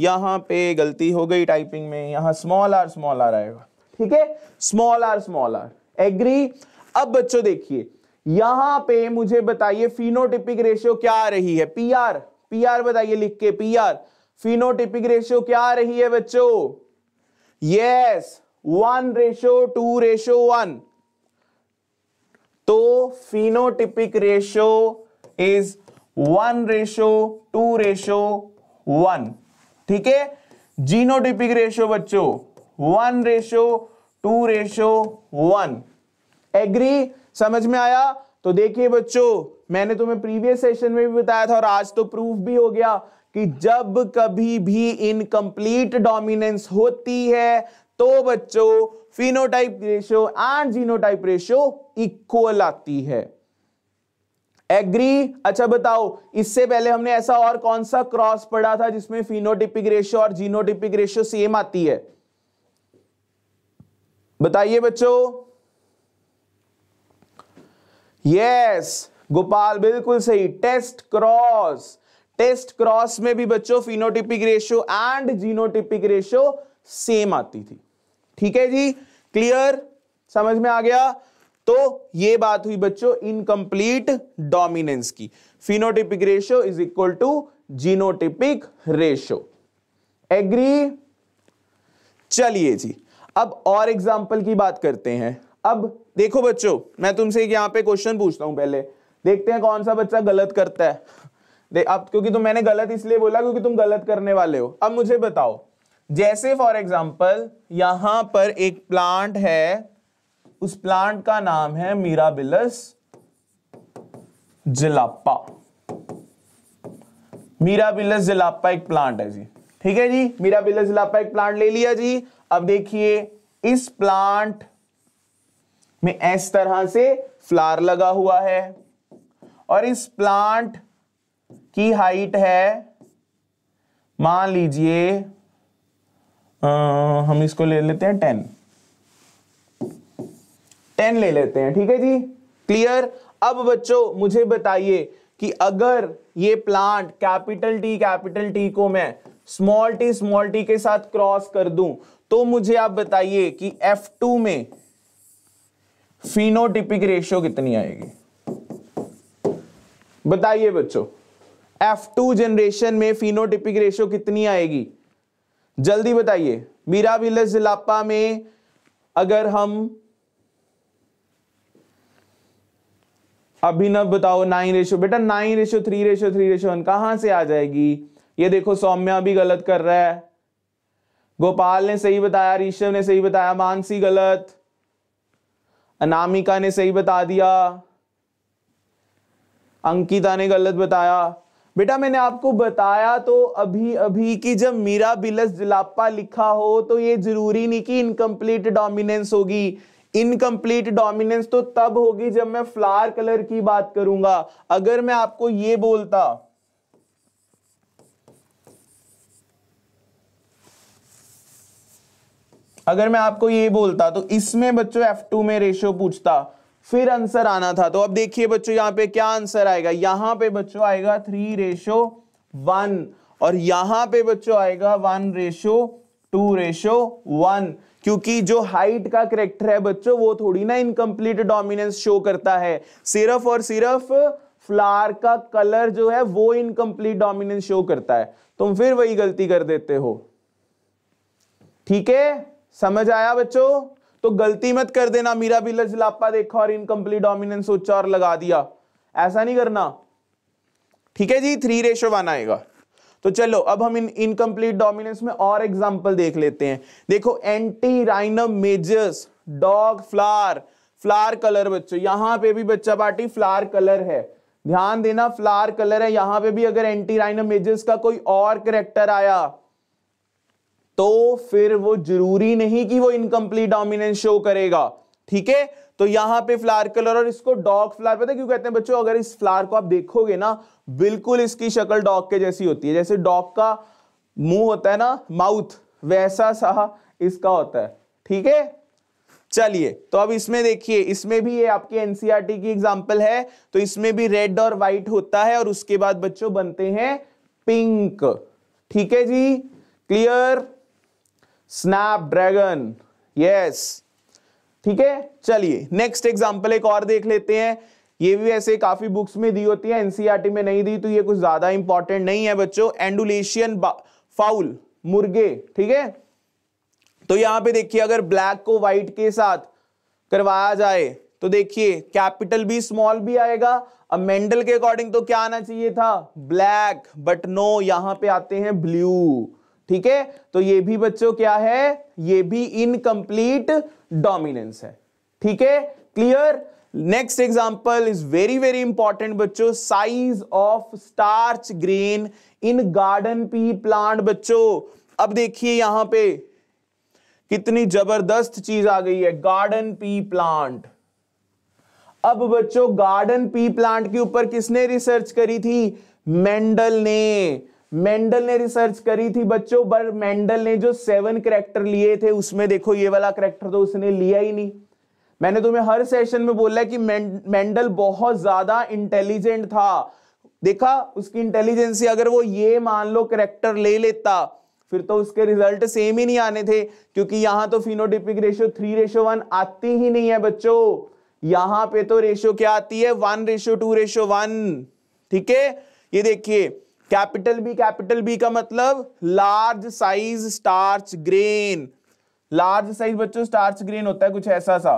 यहां पे गलती हो गई टाइपिंग में, यहां स्मॉल आर स्मॉल आर आएगा, ठीक है, small R small R. Agree. अब बच्चों देखिए यहां पे मुझे बताइए फिनोटिपिक रेशियो क्या आ रही है, पीआर, पीआर बताइए लिख के, पीआर फिनोटिपिक रेशियो क्या आ रही है बच्चों, yes one ratio two ratio one. तो phenotypic ratio is one ratio two ratio one, ठीक है। जीनोटिपिक रेशो बच्चों one ratio two ratio one, agree, समझ में आया। तो देखिए बच्चों, मैंने तुम्हें प्रीवियस सेशन में भी बताया था और आज तो प्रूफ भी हो गया कि जब कभी भी इनकम्प्लीट डोमिनेंस होती है तो बच्चों phenotype ratio and genotype ratio equal आती है, एग्री। अच्छा बताओ, इससे पहले हमने ऐसा और कौन सा क्रॉस पढ़ा था जिसमें फिनोटिपिक रेशियो और जीनोटिपिक रेशियो सेम आती है? बताइए बच्चों। यस yes, गोपाल बिल्कुल सही, टेस्ट क्रॉस। टेस्ट क्रॉस में भी बच्चों phenotypic ratio and genotypic ratio same आती थी। ठीक है जी, क्लियर, समझ में आ गया। तो ये बात हुई बच्चों इनकम्प्लीट डोमिनेंस की, phenotypic ratio is equal to genotypic ratio, agree. चलिए जी, अब और एग्जाम्पल की बात करते हैं। अब देखो बच्चों, मैं तुमसे यहाँ पे क्वेश्चन पूछता हूं, पहले देखते हैं कौन सा बच्चा गलत करता है। दे, अब क्योंकि तुम मैंने गलत इसलिए बोला क्योंकि तुम गलत करने वाले हो। अब मुझे बताओ, जैसे फॉर एग्जाम्पल यहां पर एक प्लांट है, उस प्लांट का नाम है मिराबिलस जलापा। मिराबिलस जलापा एक प्लांट है जी, ठीक है जी। मिराबिलस जलापा एक प्लांट ले लिया जी। अब देखिए इस प्लांट में इस तरह से फ्लावर लगा हुआ है और इस प्लांट की हाइट है, मान लीजिए हम इसको ले लेते हैं टेन, टेन ले लेते हैं, ठीक है जी, क्लियर। अब बच्चों मुझे बताइए कि अगर ये plant capital T capital T को मैं स्मॉल टी स्मॉल टी के साथ क्रॉस कर दूं तो मुझे आप बताइए कि एफ टू में फिनोटिपिक रेशियो कितनी आएगी? बताइए बच्चों, एफ टू जनरेशन में फिनोटिपिक रेशियो कितनी आएगी? जल्दी बताइए। मिराबिलस जलापा में अगर हम, अभी ना बताओ, नाइन रेशियो बेटा nine ratio three ratio three ratio one कहां से आ जाएगी? ये देखो सौम्या भी गलत कर रहा है, गोपाल ने सही बताया, ऋषभ ने सही बताया, मानसी गलत, अनामिका ने सही बता दिया, अंकिता ने गलत बताया। बेटा मैंने आपको बताया तो अभी अभी कि जब मिराबिलस जलापा लिखा हो तो ये जरूरी नहीं कि इनकम्प्लीट डोमिनेंस होगी। इनकम्प्लीट डोमिनेंस तो तब होगी जब मैं फ्लावर कलर की बात करूंगा। अगर मैं आपको ये बोलता अगर मैं आपको ये बोलता तो इसमें बच्चों एफ टू में रेशियो पूछता, फिर आंसर आना था। तो अब देखिए बच्चों यहाँ पे क्या आंसर आएगा? यहाँ पे बच्चों आएगा थ्री रेशो वन और यहाँ पे बच्चों आएगा one ratio two ratio one, क्योंकि जो हाइट का करेक्टर है बच्चों वो थोड़ी ना इनकम्प्लीट डोमिनेंस शो करता है, सिर्फ और सिर्फ फ्लावर का कलर जो है वो इनकम्प्लीट डोमिनेंस शो करता है। तुम फिर वही गलती कर देते हो, ठीक है, समझ आया बच्चों। तो गलती मत कर देना, मिराबिलस जलापा देखा और इनकम्प्लीट डोमिनेंस सोचा और लगा दिया, ऐसा नहीं करना, ठीक है जी। थ्री रेशो वन आएगा। तो चलो अब हम इन इनकम्प्लीट डोमिनेंस में और एग्जांपल देख लेते हैं। देखो antirrhinum majus dog flower, flower colour बच्चों, यहां पे भी बच्चा पार्टी फ्लावर कलर है, ध्यान देना फ्लावर कलर है। यहां पे भी अगर एंटीराइनम मेजस का कोई और कैरेक्टर आया तो फिर वो जरूरी नहीं कि वो इनकम्प्लीट डोमिनेंस शो करेगा, ठीक है। तो यहाँ पे फ्लावर कलर और इसको डॉग फ्लावर पता है क्यों कहते हैं बच्चों? अगर इस फ्लावर को आप देखोगे ना, बिल्कुल इसकी शक्ल डॉग के जैसी होती है, जैसे डॉग का मुंह होता है ना, माउथ, वैसा सा इसका होता है, ठीक है। चलिए तो अब इसमें देखिए, इसमें भी ये आपकी एनसीईआरटी की एग्जाम्पल है, तो इसमें भी रेड और व्हाइट होता है और उसके बाद बच्चों बनते हैं पिंक, ठीक है जी, क्लियर। स्नैपड्रैगन, यस, ठीक है। चलिए नेक्स्ट एग्जांपल एक और देख लेते हैं। ये भी ऐसे काफी बुक्स में दी होती है, एनसीईआरटी में नहीं दी तो ये कुछ ज्यादा इंपॉर्टेंट नहीं है बच्चों। एंडुलेशियन फाउल, मुर्गे, ठीक है। तो यहां पे देखिए अगर ब्लैक को व्हाइट के साथ करवाया जाए तो देखिए कैपिटल बी स्मॉल बी आएगा। अब मेंडल के अकॉर्डिंग तो क्या आना चाहिए था? ब्लैक, बट नो, यहां पे आते हैं ब्लू, ठीक है, तो ये भी बच्चों क्या है, ये भी इनकम्प्लीट डोमिनेंस है। ठीक है, clear. Next example is very very important बच्चों, size of starch grain in garden pea plant. बच्चों अब देखिए यहां पे कितनी जबरदस्त चीज आ गई है, गार्डन पी प्लांट। अब बच्चों गार्डन पी प्लांट के ऊपर किसने रिसर्च करी थी? मेंडल ने। मेंडल ने रिसर्च करी थी बच्चों, पर मेंडल ने जो सेवन करैक्टर लिए थे उसमें देखो ये वाला करैक्टर तो उसने लिया ही नहीं। मैंने तुम्हें हर सेशन में बोला है कि मेंडल बहुत ज्यादा इंटेलिजेंट था। देखा उसकी इंटेलिजेंसी, अगर वो ये मान लो करैक्टर ले लेता फिर तो उसके रिजल्ट सेम ही नहीं आने थे, क्योंकि यहां तो phenotypic ratio three ratio one आती ही नहीं है बच्चों। यहां पे तो रेशियो क्या आती है, one ratio two ratio one. ठीक है, ये देखिए कैपिटल बी, कैपिटल बी का मतलब large size starch grain. Large size बच्चों स्टार्च ग्रेन होता है कुछ ऐसा सा,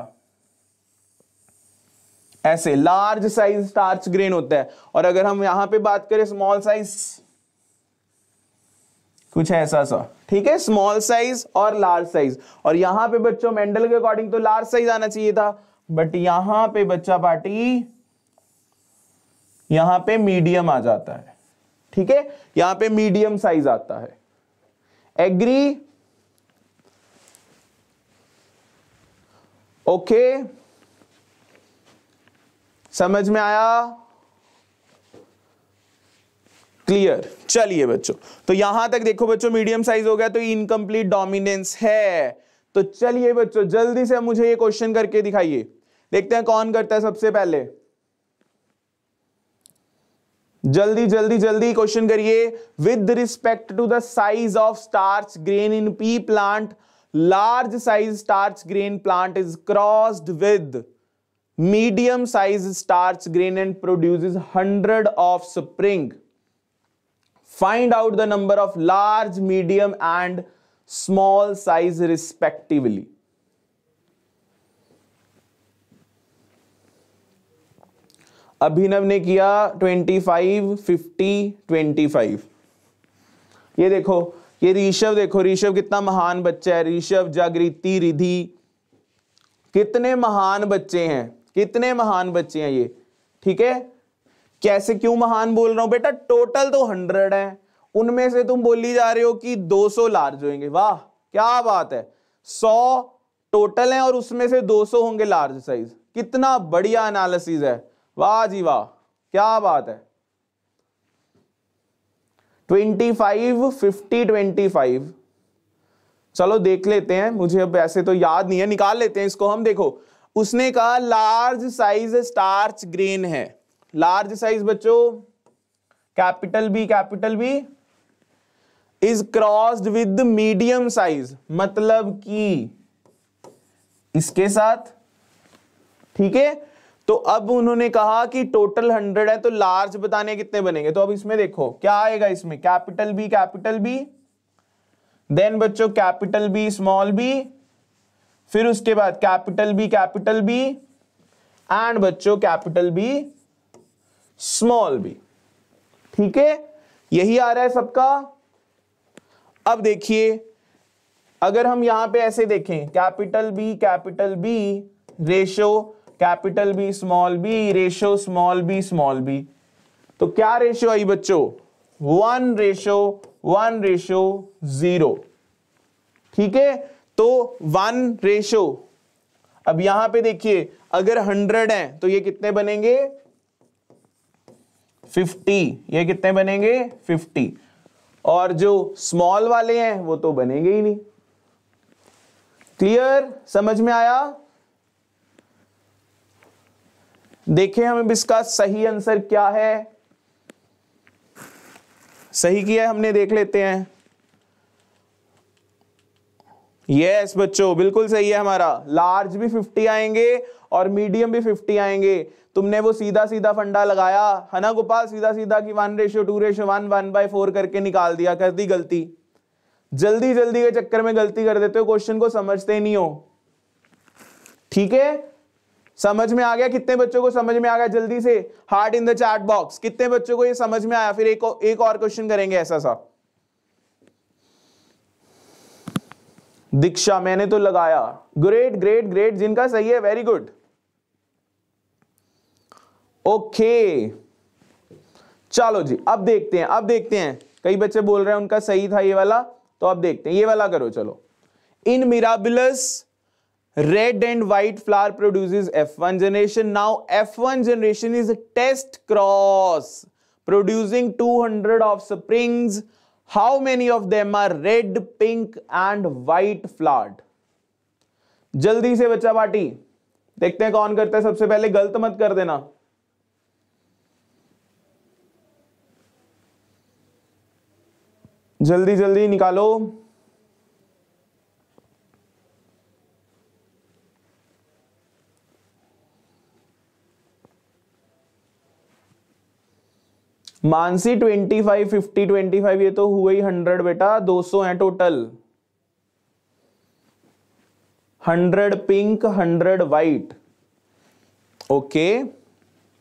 ऐसे लार्ज साइज स्टार्च ग्रेन होता है। और अगर हम यहां पे बात करें स्मॉल साइज, कुछ ऐसा सा। ठीक है, स्मॉल साइज और लार्ज साइज। और यहां पे बच्चों मेंडल के अकॉर्डिंग तो लार्ज साइज आना चाहिए था, बट यहां पे बच्चा पार्टी यहां पे मीडियम आ जाता है। ठीक है, यहां पे मीडियम साइज आता है। एग्री? ओके, समझ में आया? क्लियर। चलिए बच्चों, तो यहां तक देखो बच्चों मीडियम साइज हो गया, तो इनकम्प्लीट डोमिनेंस है। तो चलिए बच्चों जल्दी से मुझे ये क्वेश्चन करके दिखाइए, देखते हैं कौन करता है सबसे पहले। जल्दी जल्दी जल्दी क्वेश्चन करिए। With respect to the size of starch grain in pea plant, large size starch grain plant is crossed with medium size starch grain and produces hundred of spring. Find out the number of large, medium and small size respectively. Abhinav ने किया पच्चीस, पचास, पच्चीस। ये देखो, ये ऋषभ देखो, ऋषभ कितना महान बच्चा है। ऋषभ, जागृति, रिधि कितने महान बच्चे हैं, कितने महान बच्चे हैं ये। ठीक है, कैसे क्यों महान बोल रहा हूं बेटा, टोटल तो हंड्रेड है, उनमें से तुम बोली जा रहे हो कि दो सौ लार्ज होंगे। वाह क्या बात है, सौ टोटल हैं और उसमें से दो सौ होंगे लार्ज साइज। कितना बढ़िया एनालिसिस है, वाह जी वाह, क्या बात है। पच्चीस, पचास, पच्चीस, चलो देख लेते हैं, मुझे अब ऐसे तो याद नहीं है, निकाल लेते हैं इसको हम। देखो उसने कहा लार्ज साइज स्टार्च ग्रेन है। लार्ज साइज बच्चों capital B, capital B is crossed with medium size, मतलब कि इसके साथ। ठीक है, तो अब उन्होंने कहा कि टोटल हंड्रेड है तो लार्ज बताने कितने बनेंगे। तो अब इसमें देखो क्या आएगा, इसमें capital B, capital B, then बच्चों कैपिटल बी स्मॉल बी, फिर उसके बाद capital B, capital B and बच्चों कैपिटल बी स्मॉल बी। ठीक है, यही आ रहा है सबका। अब देखिए अगर हम यहां पे ऐसे देखें, capital B, capital B ratio capital B small B ratio small B small B, तो क्या रेशो आई बच्चों, one ratio one ratio zero. ठीक है, तो वन रेशो, अब यहां पे देखिए अगर हंड्रेड है तो ये कितने बनेंगे, फिफ्टी। ये कितने बनेंगे, फिफ्टी। और जो स्मॉल वाले हैं वो तो बनेंगे ही नहीं। क्लियर, समझ में आया? देखिए हमें इसका सही आंसर क्या है, सही किया है हमने, देख लेते हैं। यस yes, बच्चों बिल्कुल सही है हमारा, लार्ज भी फिफ्टी आएंगे और मीडियम भी फिफ्टी आएंगे। तुमने वो सीधा सीधा फंडा लगाया है ना गोपाल, सीधा सीधा कि one ratio two ratio one one by four करके निकाल दिया। कर दी गलती, जल्दी जल्दी के चक्कर में गलती कर देते हो, क्वेश्चन को समझते ही नहीं हो। ठीक है, समझ में आ गया? कितने बच्चों को समझ में आ गया? जल्दी से heart in the chat box, कितने बच्चों को ये समझ में आया? फिर एक, एक और क्वेश्चन करेंगे ऐसा सा। दीक्षा, मैंने तो लगाया, ग्रेट ग्रेट ग्रेट, जिनका सही है वेरी गुड। ओके चलो जी, अब देखते हैं अब देखते हैं कई बच्चे बोल रहे हैं उनका सही था ये वाला, तो अब देखते हैं ये वाला करो। चलो, in mirabilis red and white flower produces F one generation, now F one generation is test cross producing two hundred offsprings, how many of them are red, pink and white flowered? जल्दी से बच्चा party, देखते हैं कौन करता है सबसे पहले, गलत मत कर देना। जल्दी जल्दी निकालो। मानसी पच्चीस, पचास, पचास ये तो हुए ही हंड्रेड बेटा, दो सौ है total. Hundred pink, hundred white. Okay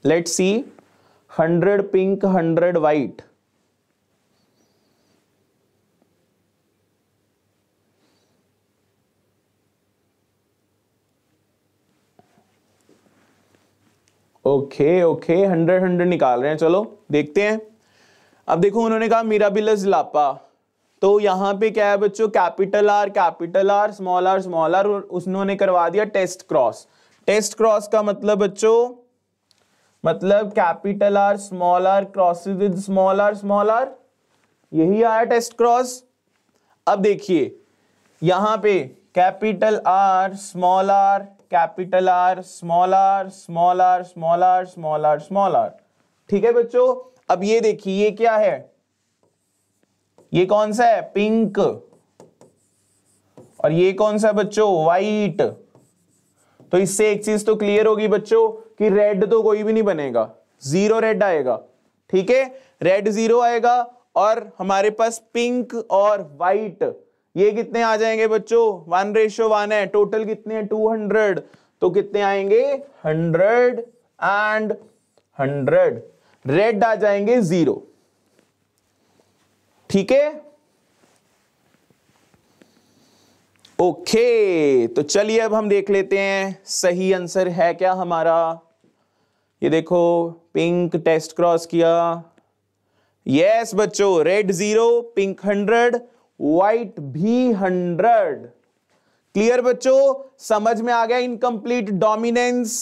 let's see, hundred pink, hundred white. Okay okay hundred hundred निकाल रहे हैं। चलो देखते हैं। अब देखो उन्होंने कहा मिराबिलस जलापा, तो यहाँ पे क्या है बच्चों, capital R capital R small R small R, उन्होंने करवा दिया टेस्ट क्रॉस। टेस्ट क्रॉस का मतलब बच्चों, मतलब capital R small R crosses with small R small R, यही आया टेस्ट क्रॉस। अब देखिए यहाँ पे capital R small R capital R small R small R small R small R small R, ठीक है बच्चों। अब ये देखिए ये क्या है, ये कौन सा है पिंक, और ये कौन सा है बच्चों वाइट। तो इससे एक चीज तो क्लियर होगी बच्चों कि रेड तो कोई भी नहीं बनेगा, जीरो रेड आएगा, ठीक है, रेड जीरो आएगा। और हमारे पास पिंक और वाइट ये कितने आ जाएंगे बच्चों, वन रेशो वन है, टोटल कितने हैं टू हंड्रेड, तो कितने आएंगे हंड्रेड एंड हंड्रेड, रेड आ जाएंगे जीरो, ठीक है। ओके तो चलिए अब हम देख लेते हैं सही आंसर है क्या हमारा। ये देखो पिंक टेस्ट क्रॉस किया, यस बच्चों, red zero, pink hundred, white भी हंड्रेड। क्लियर बच्चों, समझ में आ गया इनकम्प्लीट डोमिनेंस।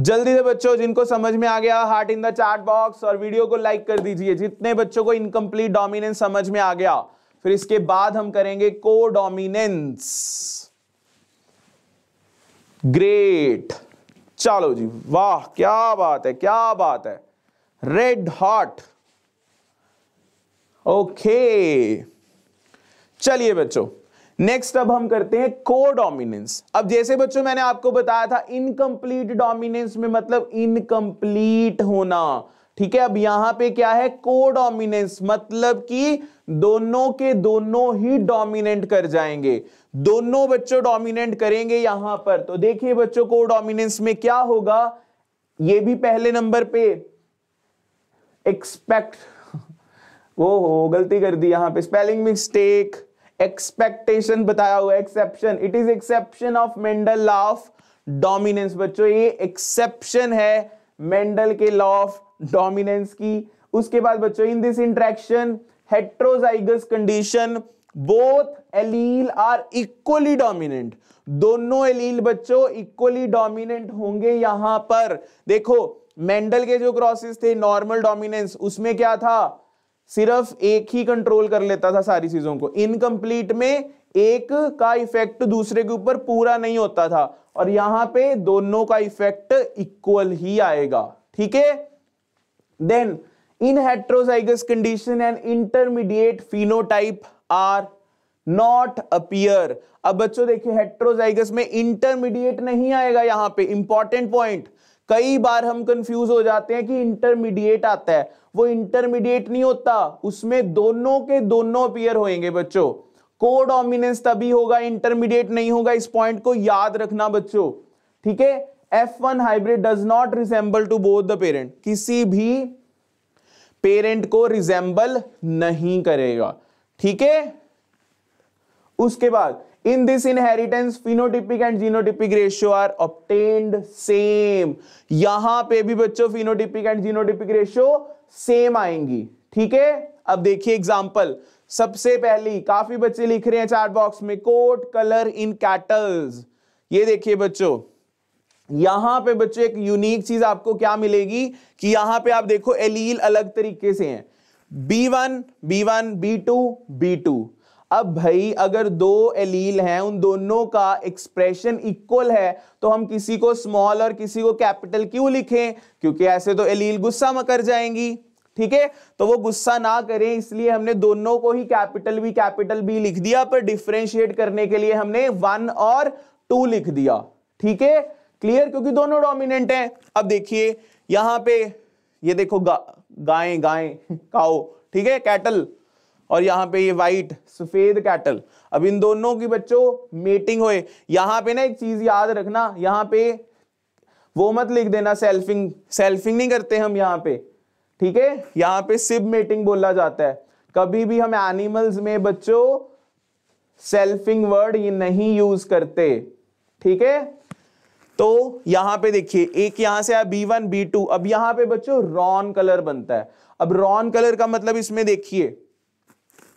जल्दी से बच्चों जिनको समझ में आ गया heart in the chat box और वीडियो को लाइक कर दीजिए, जितने बच्चों को इनकम्प्लीट डोमिनेंस समझ में आ गया। फिर इसके बाद हम करेंगे को डोमिनेंस। ग्रेट, चलो जी, वाह क्या बात है क्या बात है, रेड हॉट। ओके चलिए बच्चों, नेक्स्ट अब हम करते हैं को डोमिनेंस। अब जैसे बच्चों मैंने आपको बताया था इनकम्प्लीट डोमिनेंस में मतलब इनकम्प्लीट होना, ठीक है। अब यहां पे क्या है को डोमिनेंस, मतलब कि दोनों के दोनों ही डोमिनेंट कर जाएंगे, दोनों बच्चों डोमिनेंट करेंगे यहां पर। तो देखिए बच्चों को डोमिनेंस में क्या होगा, ये भी पहले नंबर पे एक्सपेक्ट, वो हो गलती कर दी यहाँ पे, स्पेलिंग मिस्टेक, एक्सपेक्टेशन बताया हुआ, exception, it is exception of Mendel law of dominance. बच्चों ये एक्सेप्शन है मेंडल के लॉ ऑफ डोमिनेंस की। उसके बाद बच्चों in this interaction heterozygous condition, both allele are equally dominant, दोनों एलील बच्चों इक्वली डोमिनेंट होंगे यहाँ पर। देखो मेंडल के जो क्रॉसेस थे नॉर्मल डोमिनेंस, उसमें क्या था, सिर्फ एक ही कंट्रोल कर लेता था सारी चीजों को, इनकम्प्लीट में एक का इफेक्ट दूसरे के ऊपर पूरा नहीं होता था, और यहां पे दोनों का इफेक्ट इक्वल ही आएगा, ठीक है। Then in heterozygous condition and intermediate phenotype are not appear. अब बच्चों देखिए हेट्रोजाइगस में इंटरमीडिएट नहीं आएगा यहां पे, इंपॉर्टेंट पॉइंट। कई बार हम कंफ्यूज हो जाते हैं कि इंटरमीडिएट आता है, वो इंटरमीडिएट नहीं होता, उसमें दोनों के दोनों अपीयर होंगे बच्चों। कोडोमिनेंस तभी होगा, इंटरमीडिएट नहीं होगा, इस पॉइंट को याद रखना बच्चों, ठीक है। F one hybrid does not resemble to both the parent, किसी भी पेरेंट को रिसेंबल नहीं करेगा, ठीक है। उसके बाद In this inheritance, phenotypic and genotypic ratio are obtained same. यहां पे भी बच्चों phenotypic and genotypic ratio same आएंगी. ठीक है, अब देखिए एग्जाम्पल. सबसे पहली, काफी बच्चे लिख रहे हैं चार्ट बॉक्स में, कोट कलर इन कैटल्स. ये देखिए बच्चों, यहां पे बच्चों एक यूनिक चीज आपको क्या मिलेगी कि यहां पे आप देखो एलील अलग तरीके से हैं. B one, B one, B two, B two. अब भाई अगर दो एलील हैं, उन दोनों का एक्सप्रेशन इक्वल है, तो हम किसी को स्मॉल और किसी को कैपिटल क्यों लिखें? क्योंकि ऐसे तो एलील गुस्सा में कर जाएंगी. ठीक है, तो वो गुस्सा ना करें इसलिए हमने दोनों को ही कैपिटल वी कैपिटल बी लिख दिया, पर डिफरेंशिएट करने के लिए हमने वन और टू लिख दिया. ठीक है, क्लियर, क्योंकि दोनों डोमिनेंट हैं. अब देखिए यहां पे, ये देखो गाय गाय काओ, ठीक है, कैटल, और यहाँ पे ये वाइट सफेद कैटल. अब इन दोनों की बच्चों मेटिंग होए. यहाँ पे ना एक चीज याद रखना, यहाँ पे वो मत लिख देना सेल्फिंग, सेल्फिंग नहीं करते हम यहाँ पे. ठीक है, यहाँ पे सिब मेटिंग बोला जाता है. कभी भी हम एनिमल्स में बच्चों सेल्फिंग वर्ड ये नहीं यूज करते. ठीक है, तो यहाँ पे देखिए एक यहाँ से बी वन बी टू. अब यहाँ पे बच्चों रॉन कलर बनता है. अब रॉन कलर का मतलब इसमें देखिए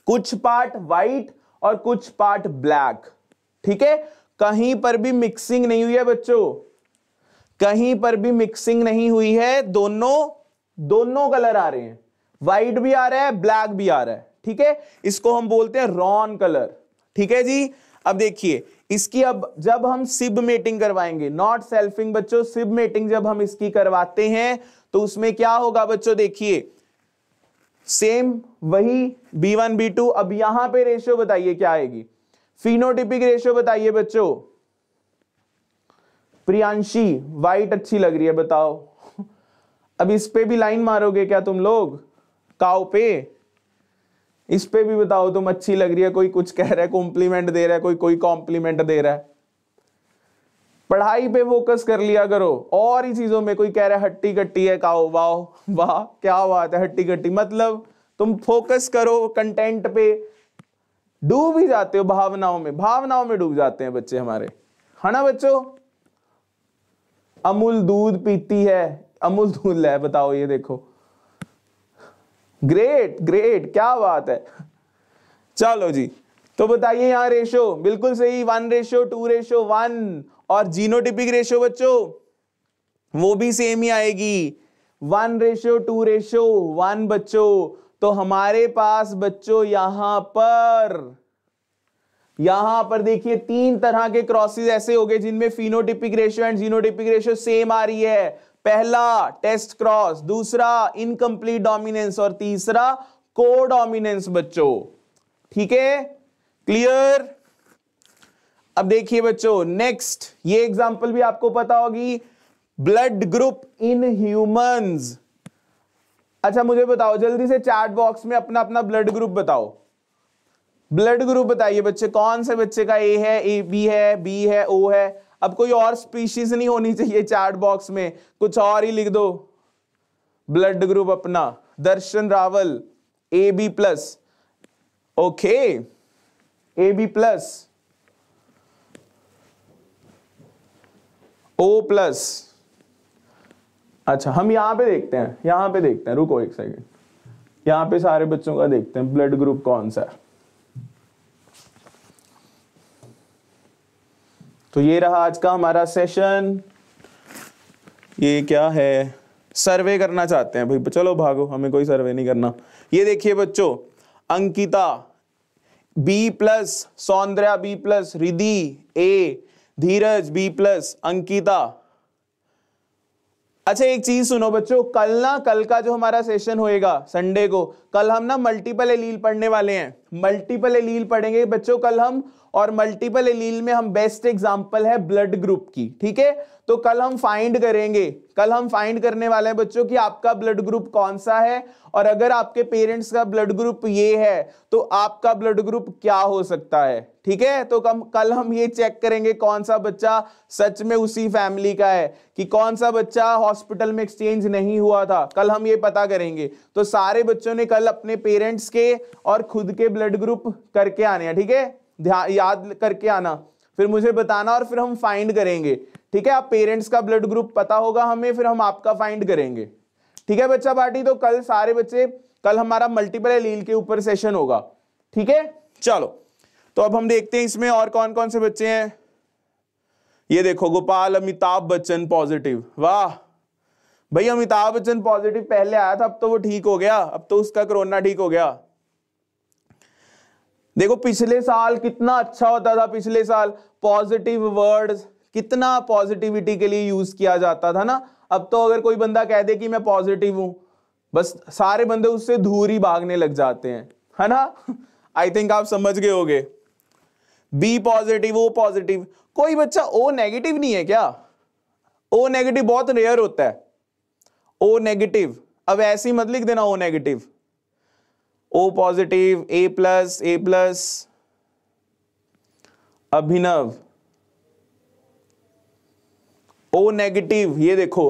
कुछ पार्ट व्हाइट और कुछ पार्ट ब्लैक. ठीक है, कहीं पर भी मिक्सिंग नहीं हुई है बच्चों, कहीं पर भी मिक्सिंग नहीं हुई है. दोनों दोनों कलर आ रहे हैं, व्हाइट भी आ रहा है ब्लैक भी आ रहा है. ठीक है, इसको हम बोलते हैं रॉन कलर. ठीक है जी, अब देखिए इसकी, अब जब हम सिब मेटिंग करवाएंगे, नॉट सेल्फिंग बच्चों, सिब मेटिंग जब हम इसकी करवाते हैं तो उसमें क्या होगा बच्चों, देखिए सेम वही बी वन बी टू. अब यहां पे रेशियो बताइए क्या आएगी, फिनोटिपिक रेशियो बताइए बच्चों. प्रियांशी वाइट अच्छी लग रही है, बताओ. अब इस पे भी लाइन मारोगे क्या तुम लोग, काओ पे? इस पे भी बताओ तुम, अच्छी लग रही है. कोई कुछ कह रहा है, कॉम्प्लीमेंट दे रहा है, कोई कोई कॉम्प्लीमेंट दे रहा है. पढ़ाई पे फोकस कर लिया करो, और ही चीजों में. कोई कह रहा है हट्टी कट्टी है काओ, वाह वाह क्या बात है, हट्टी कट्टी. मतलब तुम फोकस करो कंटेंट पे, डूब ही जाते हो भावनाओं में, भावनाओं में डूब जाते हैं बच्चे हमारे, है ना बच्चों. अमूल दूध पीती है, अमूल दूध ले बताओ, ये देखो, ग्रेट ग्रेट क्या बात है. चलो जी, तो बताइए यहाँ रेशो बिल्कुल सही, one ratio two ratio one. और जीनोटिपिक रेशो बच्चों वो भी सेम ही आएगी, one ratio two ratio one बच्चों. तो हमारे पास बच्चों यहां पर यहां पर देखिए तीन तरह के क्रॉसेस ऐसे हो गए जिनमें phenotypic ratio and genotypic ratio same आ रही है. पहला टेस्ट क्रॉस, दूसरा इनकम्प्लीट डोमिनेंस, और तीसरा को डोमिनेंस बच्चों. ठीक है, क्लियर. अब देखिए बच्चों नेक्स्ट, ये एग्जांपल भी आपको पता होगी, ब्लड ग्रुप इन ह्यूमंस. अच्छा मुझे बताओ जल्दी से चैट बॉक्स में अपना अपना ब्लड ग्रुप बताओ. ब्लड ग्रुप बताइए बच्चे, कौन से बच्चे का ए है, ए बी है, बी है, ओ है. अब कोई और स्पीशीज नहीं होनी चाहिए चैट बॉक्स में, कुछ और ही लिख दो. ब्लड ग्रुप अपना Darshan Rawal, A B plus. Okay, A B plus, O plus. अच्छा हम यहां पे देखते हैं, यहां पे देखते हैं, रुको एक सेकेंड, यहां पे सारे बच्चों का देखते हैं ब्लड ग्रुप कौन सा है. तो ये रहा आज का हमारा सेशन. ये क्या है, सर्वे करना चाहते हैं भाई, चलो भागो, हमें कोई सर्वे नहीं करना. ये देखिए बच्चों, Ankita B plus, Saundarya B plus, Ridhi A, Dheeraj B plus, Ankita. अच्छा एक चीज सुनो बच्चों, कल ना कल का जो हमारा सेशन होएगा संडे को, कल हम ना मल्टीपल एलील पढ़ने वाले हैं. मल्टीपल एलील पढ़ेंगे बच्चों कल हम, और मल्टीपल एलील में हम बेस्ट एग्जांपल है ब्लड ग्रुप की. ठीक है, तो कल हम फाइंड करेंगे, कल हम फाइंड करने वाले हैं बच्चों कि आपका ब्लड ग्रुप कौन सा है, और अगर आपके पेरेंट्स का ब्लड ग्रुप ये है तो आपका ब्लड ग्रुप क्या हो सकता है. ठीक है, तो कम कल हम ये चेक करेंगे कौन सा बच्चा सच में उसी फैमिली का है, कि कौन सा बच्चा हॉस्पिटल में एक्सचेंज नहीं हुआ था, कल हम ये पता करेंगे. तो सारे बच्चों ने कल अपने पेरेंट्स के और खुद के ब्लड ग्रुप करके आने हैं. ठीक है, ध्यान याद करके आना, फिर मुझे बताना और फिर हम फाइंड करेंगे। ठीक है, आप पेरेंट्स का ब्लड ग्रुप पता होगा हमें, फिर हम आपका फाइंड करेंगे। ठीक है बच्चा पार्टी, तो कल सारे बच्चे, कल हमारा मल्टीपल एलील के ऊपर सेशन होगा। ठीक है, चलो तो अब हम देखते हैं इसमें और कौन कौन से बच्चे हैं। ये देखो गोपाल, अमिताभ बच्चन पॉजिटिव, वाह भाई, अमिताभ बच्चन पॉजिटिव पहले आया था, अब तो वो ठीक हो गया, अब तो उसका कोरोना ठीक हो गया। देखो पिछले साल कितना अच्छा होता था, पिछले साल पॉजिटिव वर्ड्स कितना पॉजिटिविटी के लिए यूज किया जाता था ना। अब तो अगर कोई बंदा कह दे कि मैं पॉजिटिव हूं, बस सारे बंदे उससे दूर ही भागने लग जाते हैं, है ना। आई थिंक आप समझ गए होगे। बी पॉजिटिव, ओ पॉजिटिव, कोई बच्चा ओ नेगेटिव नहीं है क्या? ओ नेगेटिव बहुत रेयर होता है। ओ नेगेटिव, अब ऐसे ही मत लिख देना O negative. O positive, A plus, A plus, Abhinav, O negative, ये देखो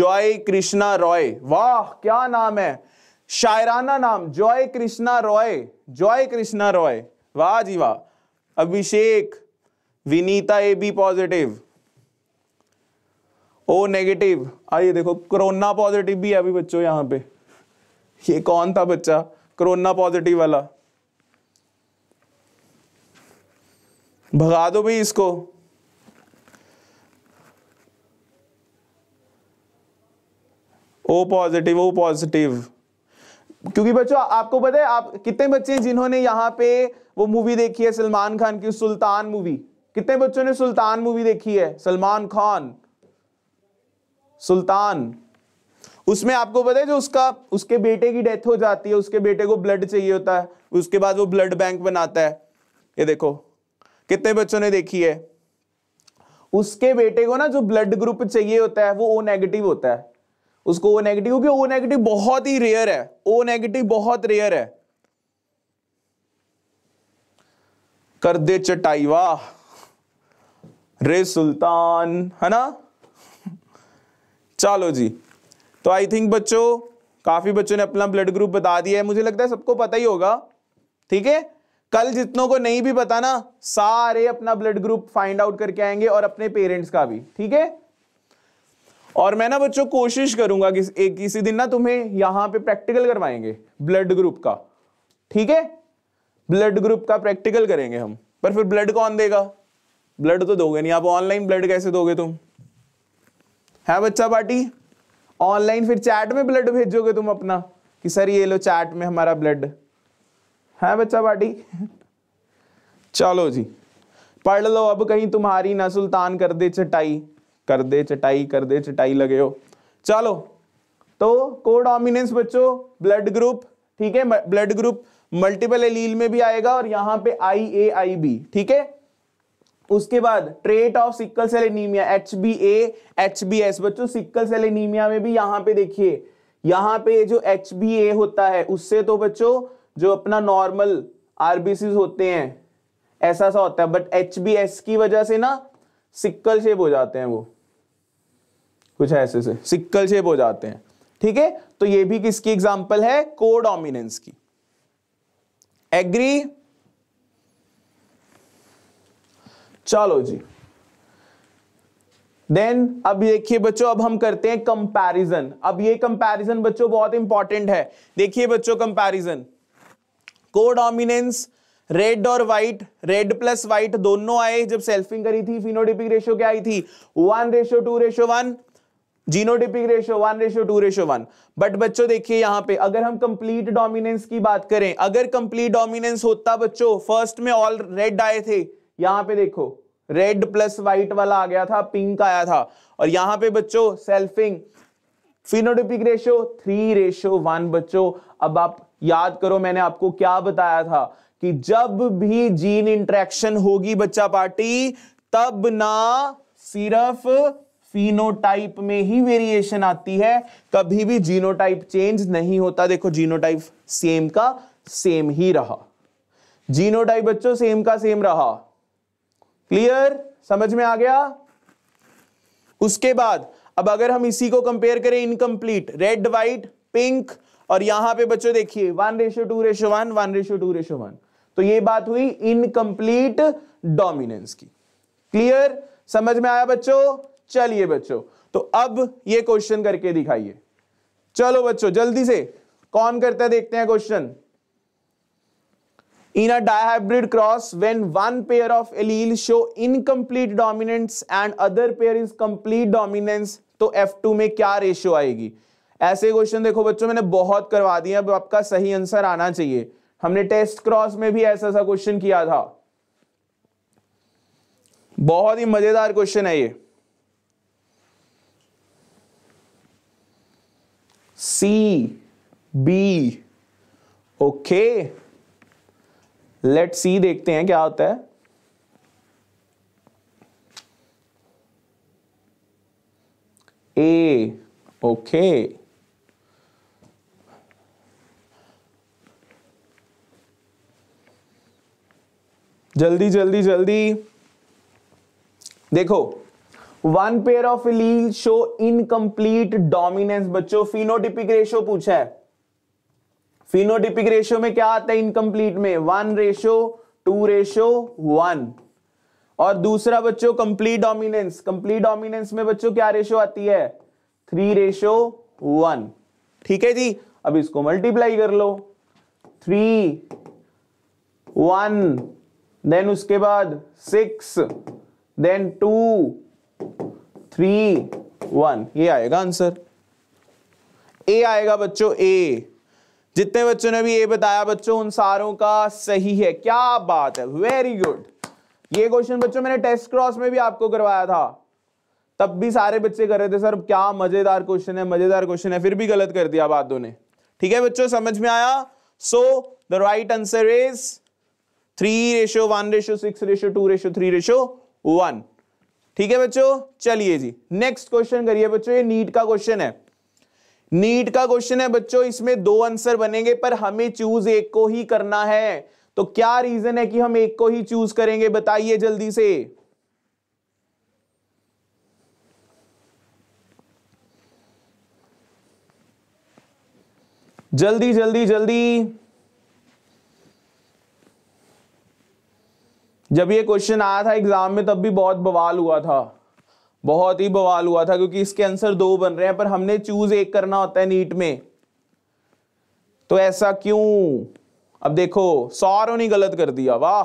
जॉय कृष्णा रॉय, वाह क्या नाम है, शायराना नाम, जॉय कृष्णा रॉय, जॉय कृष्णा रॉय, वाह जी वाह। Abhishek, Vinita, A B positive, O negative, आइए देखो कोरोना पॉजिटिव भी है अभी बच्चों यहाँ पे। ये कौन था बच्चा कोरोना पॉजिटिव वाला? भगा दो भाई इसको। ओ पॉजिटिव, ओ पॉजिटिव, क्योंकि बच्चों आपको पता है, आप कितने बच्चे हैं जिन्होंने यहाँ पे वो मूवी देखी है सलमान खान की, सुल्तान मूवी? कितने बच्चों ने सुल्तान मूवी देखी है? सलमान खान सुल्तान, उसमें आपको पता है जो उसका उसके बेटे की डेथ हो जाती है, उसके बेटे को ब्लड चाहिए होता है, उसके बाद वो ब्लड बैंक बनाता है। ये देखो कितने बच्चों ने देखी है। उसके बेटे को ना जो ब्लड ग्रुप चाहिए होता है वो ओ नेगेटिव होता है, उसको ओ नेगेटिव, क्योंकि ओ नेगेटिव बहुत ही रेयर है, ओ नेगेटिव बहुत रेयर है। कर दे चटाई, वाह रे सुल्तान, है ना। चलो जी, तो आई थिंक बच्चों काफी बच्चों ने अपना ब्लड ग्रुप बता दिया है, मुझे लगता है सबको पता ही होगा। ठीक है, कल जितनों को नहीं भी पता ना, सारे अपना ब्लड ग्रुप फाइंड आउट करके आएंगे और अपने पेरेंट्स का भी। ठीक है, और मैं ना बच्चों कोशिश करूंगा कि एक किसी दिन ना तुम्हें यहां पे प्रैक्टिकल करवाएंगे ब्लड ग्रुप का। ठीक है, ब्लड ग्रुप का प्रैक्टिकल करेंगे हम, पर फिर ब्लड कौन देगा? ब्लड तो दोगे नहीं आप, ऑनलाइन ब्लड कैसे दोगे तुम, है बच्चा पार्टी? ऑनलाइन फिर चैट में ब्लड भेजोगे तुम अपना कि सर ये लो चैट में हमारा ब्लड, है बच्चा पार्टी? चलो जी, पढ़ लो अब, कहीं तुम्हारी ना सुल्तान कर दे चटाई, कर दे चटाई, कर दे चटाई लगे हो। चलो तो कोडोमिनेंस बच्चों, ब्लड ग्रुप, ठीक है, ब्लड ग्रुप मल्टीपल एलील में भी आएगा और यहाँ पे आई ए आई बी। ठीक है, उसके बाद trait of sickle cell anaemia, H B A H B S. बच्चों सिकल सेल एनीमिया में भी यहाँ पे देखिए, यहाँ पे जो एच बी ए होता है उससे तो बच्चों जो अपना नॉर्मल आरबीसी होते हैं ऐसा सा होता है, बट एच बी एस की वजह से ना सिक्कल शेप हो जाते हैं, वो कुछ ऐसे से सिक्कल शेप हो जाते हैं। ठीक है, तो ये भी किसकी एग्जांपल है? कोडोमिनेंस की। एग्री? चलो जी, देन अब देखिए बच्चों, अब हम करते हैं कंपैरिजन। अब ये कंपैरिजन बच्चों बहुत इंपॉर्टेंट है। देखिए बच्चों कंपैरिजन, कोडोमिनेंस रेड और व्हाइट, रेड प्लस व्हाइट दोनों आए जब सेल्फिंग करी थी। फिनोटिपिक रेशो क्या आई थी? One ratio two ratio one, genotypic ratio one ratio two ratio one. But बच्चों देखिए यहाँ पे, अगर हम कंप्लीट डोमिनेंस की बात करें, अगर कंप्लीट डोमिनेंस होता बच्चों, फर्स्ट में ऑल रेड आए थे, यहाँ पे देखो रेड प्लस व्हाइट वाला आ गया था, पिंक आया था, और यहाँ पे बच्चों selfing phenotypic ratio three ratio one. बच्चों अब आप याद करो मैंने आपको क्या बताया था कि जब भी जीन इंटरेक्शन होगी बच्चा पार्टी, तब ना सिर्फ फिनोटाइप में ही वेरिएशन आती है, कभी भी जीनोटाइप चेंज नहीं होता। देखो जीनोटाइप सेम का सेम ही रहा, जीनोटाइप बच्चों सेम का सेम रहा। क्लियर, समझ में आ गया? उसके बाद अब अगर हम इसी को कंपेयर करें इनकम्प्लीट, रेड व्हाइट पिंक, और यहां पे बच्चों देखिए one ratio two ratio one, one ratio two ratio one, तो ये बात हुई इनकम्प्लीट डोमिनेंस की। क्लियर, समझ में आया बच्चों? चलिए बच्चों, तो अब ये क्वेश्चन करके दिखाइए। चलो बच्चों जल्दी से कौन करता है देखते हैं question. In a dihybrid cross, when one pair of allele show incomplete dominance and other pair is complete dominance, तो F टू में क्या रेशियो आएगी? ऐसे क्वेश्चन देखो बच्चों मैंने बहुत करवा दिए, अब आपका सही आंसर आना चाहिए। हमने टेस्ट क्रॉस में भी ऐसा सा क्वेश्चन किया था, बहुत ही मजेदार क्वेश्चन है ये। C B okay okay. Let see देखते हैं क्या होता है। A okay okay. जल्दी जल्दी जल्दी देखो, one pair of allele show incomplete dominance. बच्चों फिनोटिपिक रेशो पूछा है, फिनोटिपिक रेशो में क्या आता है इनकम्प्लीट में? One ratio two ratio one. और दूसरा बच्चों कंप्लीट डोमिनेंस, कंप्लीट डोमिनेंस में बच्चों क्या रेशो आती है? Three ratio one. ठीक है जी, अब इसको मल्टीप्लाई कर लो, थ्री वन देन उसके बाद six then two three one, ये आएगा आंसर। ए आएगा बच्चों ए। जितने बच्चों ने भी ये बताया बच्चों उन सारों का सही है। क्या बात है, वेरी गुड। ये क्वेश्चन बच्चों मैंने टेस्ट क्रॉस में भी आपको करवाया था, तब भी सारे बच्चे कर रहे थे सर क्या मजेदार क्वेश्चन है, मजेदार क्वेश्चन है, फिर भी गलत कर दिया बादों ने। ठीक है बच्चों, समझ में आया? So the right answer is three ratio one ratio six ratio two ratio three ratio one. ठीक है बच्चों, चलिए जी नेक्स्ट क्वेश्चन करिए बच्चों। ये नीट का क्वेश्चन है, नीट का क्वेश्चन है बच्चों, इसमें दो आंसर बनेंगे पर हमें चूज एक को ही करना है। तो क्या रीजन है कि हम एक को ही चूज करेंगे, बताइए जल्दी से। जल्दी जल्दी जल्दी जब ये क्वेश्चन आया था एग्जाम में तब भी बहुत बवाल हुआ था, बहुत ही बवाल हुआ था, क्योंकि इसके आंसर दो बन रहे हैं पर हमने चूज एक करना होता है नीट में, तो ऐसा क्यों? अब देखो सारों ने गलत कर दिया, वाह।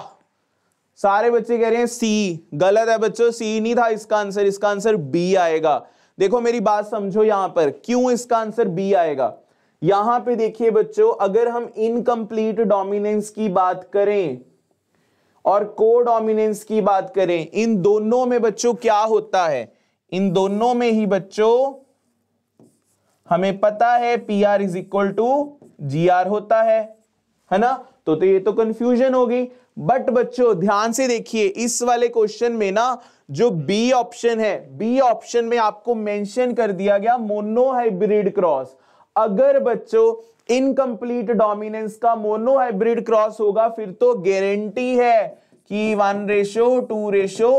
सारे बच्चे कह रहे हैं सी, गलत है बच्चों, सी नहीं था इसका आंसर, इसका आंसर बी आएगा। देखो मेरी बात समझो, यहां पर क्यों इसका आंसर बी आएगा? यहां पे देखिए बच्चों, अगर हम इनकम्प्लीट डोमिनेंस की बात करें और को डोमिनेंस की बात करें, इन दोनों में बच्चों क्या होता है? इन दोनों में ही बच्चों हमें पता है P R is equal to G R होता है, है ना? तो, तो ये तो कंफ्यूजन होगी। बट बच्चों ध्यान से देखिए इस वाले क्वेश्चन में ना, जो बी ऑप्शन है, बी ऑप्शन में आपको मेंशन कर दिया गया मोनोहाइब्रिड क्रॉस। अगर बच्चों इनकम्प्लीट डोमिनेंस का मोनोहाइब्रिड क्रॉस होगा फिर तो गारंटी है कि one ratio two ratio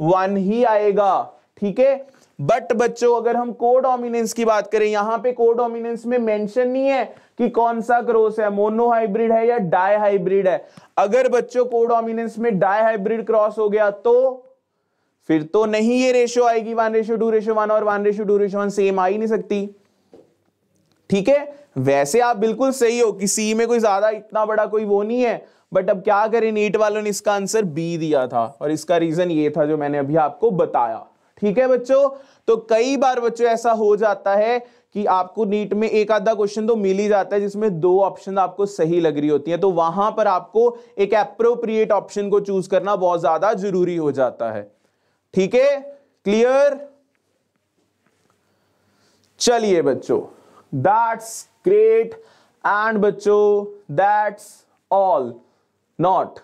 one ही आएगा। ठीक है, बट बच्चों अगर हम कोडोमिनेंस की बात करें, यहां पे कोडोमिनेंस में मेंशन नहीं है कि कौन सा क्रॉस है, मोनोहाइब्रिड है या डायहाइब्रिड है। अगर बच्चों कोडोमिनेंस में डायहाइब्रिड क्रॉस हो गया तो फिर तो नहीं ये रेशो आएगी, one ratio two ratio one और one ratio two ratio one, same आ ही नहीं सकती। ठीक है, वैसे आप बिल्कुल सही हो कि सी में कोई ज्यादा इतना बड़ा कोई वो नहीं है, बट अब क्या करें, नीट वालों ने इसका आंसर बी दिया था और इसका रीजन ये था जो मैंने अभी आपको बताया। ठीक है बच्चों, तो कई बार बच्चों ऐसा हो जाता है कि आपको नीट में एक आधा क्वेश्चन तो मिल ही जाता है जिसमें दो ऑप्शन आपको सही लग रही होती है, तो वहां पर आपको एक एप्रोप्रिएट ऑप्शन को चूज करना बहुत ज्यादा जरूरी हो जाता है। ठीक है, क्लियर? चलिए बच्चों, That's great and बच्चों that's all not।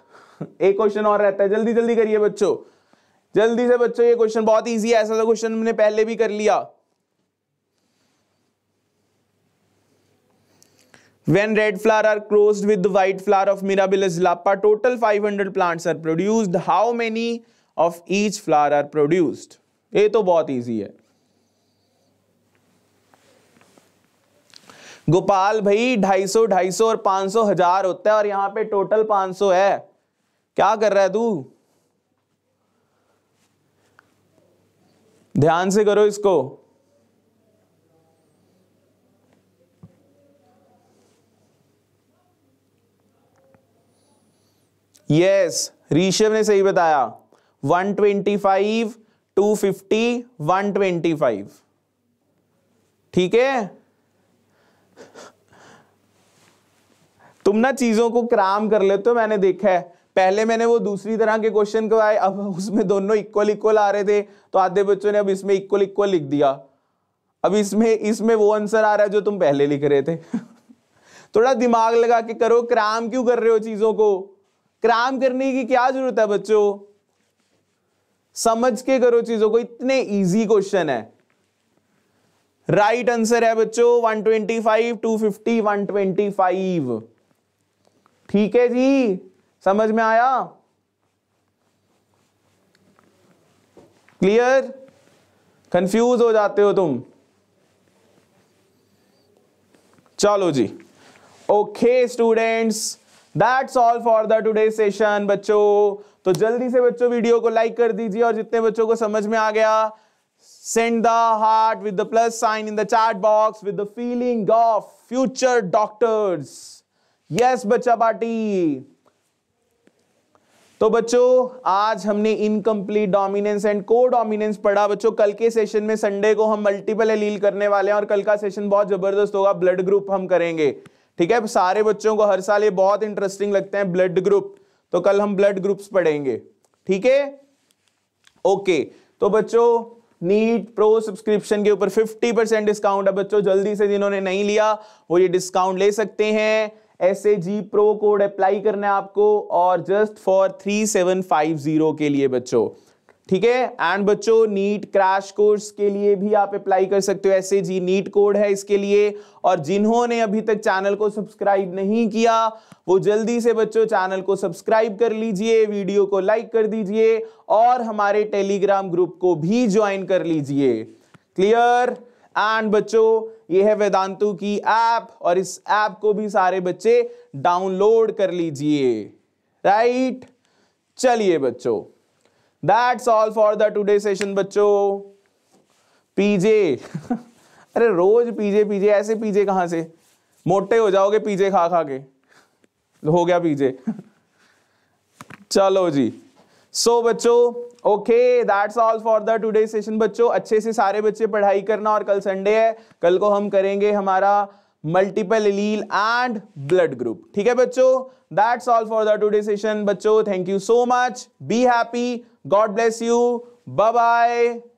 एक क्वेश्चन और रहता है, जल्दी जल्दी करिए बच्चों, जल्दी से बच्चों। ये क्वेश्चन बहुत इजी है, ऐसा सा क्वेश्चन हमने पहले भी कर लिया। When red flower are crossed with the white flower of Mirabilis jalapa, total five hundred plants are produced. How many of each flower are produced? ये तो बहुत easy है। गोपाल भाई ढाई सौ ढाई सौ और पांच सौ हजार होता है और यहाँ पे टोटल पांच सौ है। क्या कर रहा है तू? ध्यान से करो इसको। यस yes, ऋषभ ने सही बताया। One twenty five, two fifty, one twenty five, ठीक है। तुम ना चीजों को क्राम कर लेते हो, मैंने देखा है। पहले मैंने वो दूसरी तरह के क्वेश्चन करवाए, अब उसमें दोनों इक्वल इक्वल आ रहे थे तो आधे बच्चों ने अब इसमें इक्वल इक्वल लिख दिया, अब इसमें इसमें वो आंसर आ रहा है जो तुम पहले लिख रहे थे। थोड़ा दिमाग लगा के करो, क्राम क्यों कर रहे हो चीजों को? क्राम करने की क्या जरूरत है बच्चों, समझ के करो चीजों को। इतने इजी क्वेश्चन है। राइट right आंसर है बच्चों one twenty five, two fifty, one twenty five, ठीक है जी। समझ में आया? क्लियर? कंफ्यूज हो जाते हो तुम। चलो जी, okay students, That's all for the today's session बच्चों। तो जल्दी से बच्चों वीडियो को लाइक कर दीजिए, और जितने बच्चों को समझ में आ गया, send the heart with the plus sign in the chat box with the feeling of future doctors. Yes बच्चा पार्टी। तो बच्चों आज हमने incomplete dominance and codominance पढ़ा बच्चों। कल के सेशन में संडे को हम मल्टीपल एलील करने वाले हैं, और कल का सेशन बहुत जबरदस्त होगा। ब्लड ग्रुप हम करेंगे, ठीक है। सारे बच्चों को हर साल ये बहुत इंटरेस्टिंग लगते हैं ब्लड ग्रुप, तो कल हम ब्लड ग्रुप्स पढ़ेंगे, ठीक है। ओके, तो बच्चों नीट प्रो सब्सक्रिप्शन के ऊपर फिफ्टी परसेंट डिस्काउंट है बच्चों। जल्दी से जिन्होंने नहीं लिया वो ये डिस्काउंट ले सकते हैं। S A G pro code apply करना है आपको, और just for three seven five zero के लिए बच्चों, ठीक है। एंड बच्चों नीट क्रैश कोर्स के लिए भी आप अप्लाई कर सकते हो, ऐसे जी नीट कोड है इसके लिए। और जिन्होंने अभी तक चैनल को सब्सक्राइब नहीं किया वो जल्दी से बच्चों चैनल को सब्सक्राइब कर लीजिए, वीडियो को लाइक कर दीजिए, और हमारे टेलीग्राम ग्रुप को भी ज्वाइन कर लीजिए। क्लियर? एंड बच्चों ये है वेदांतु की ऐप, और इस ऐप को भी सारे बच्चे डाउनलोड कर लीजिए, राइट। चलिए बच्चों, That's all for the today session बच्चों। पीजे अरे रोज पीजे पीजे, ऐसे पीजे कहाँ से, मोटे हो जाओगे पीजे खा खा के, हो गया पीजे। चलो जी, सो so, बच्चों okay, that's all for the today session बच्चों। अच्छे से सारे बच्चे पढ़ाई करना, और कल संडे है, कल को हम करेंगे हमारा multiple allele and blood group, ठीक है बच्चों। That's all for the today session बच्चों। Thank you so much, be happy, God bless you, bye bye.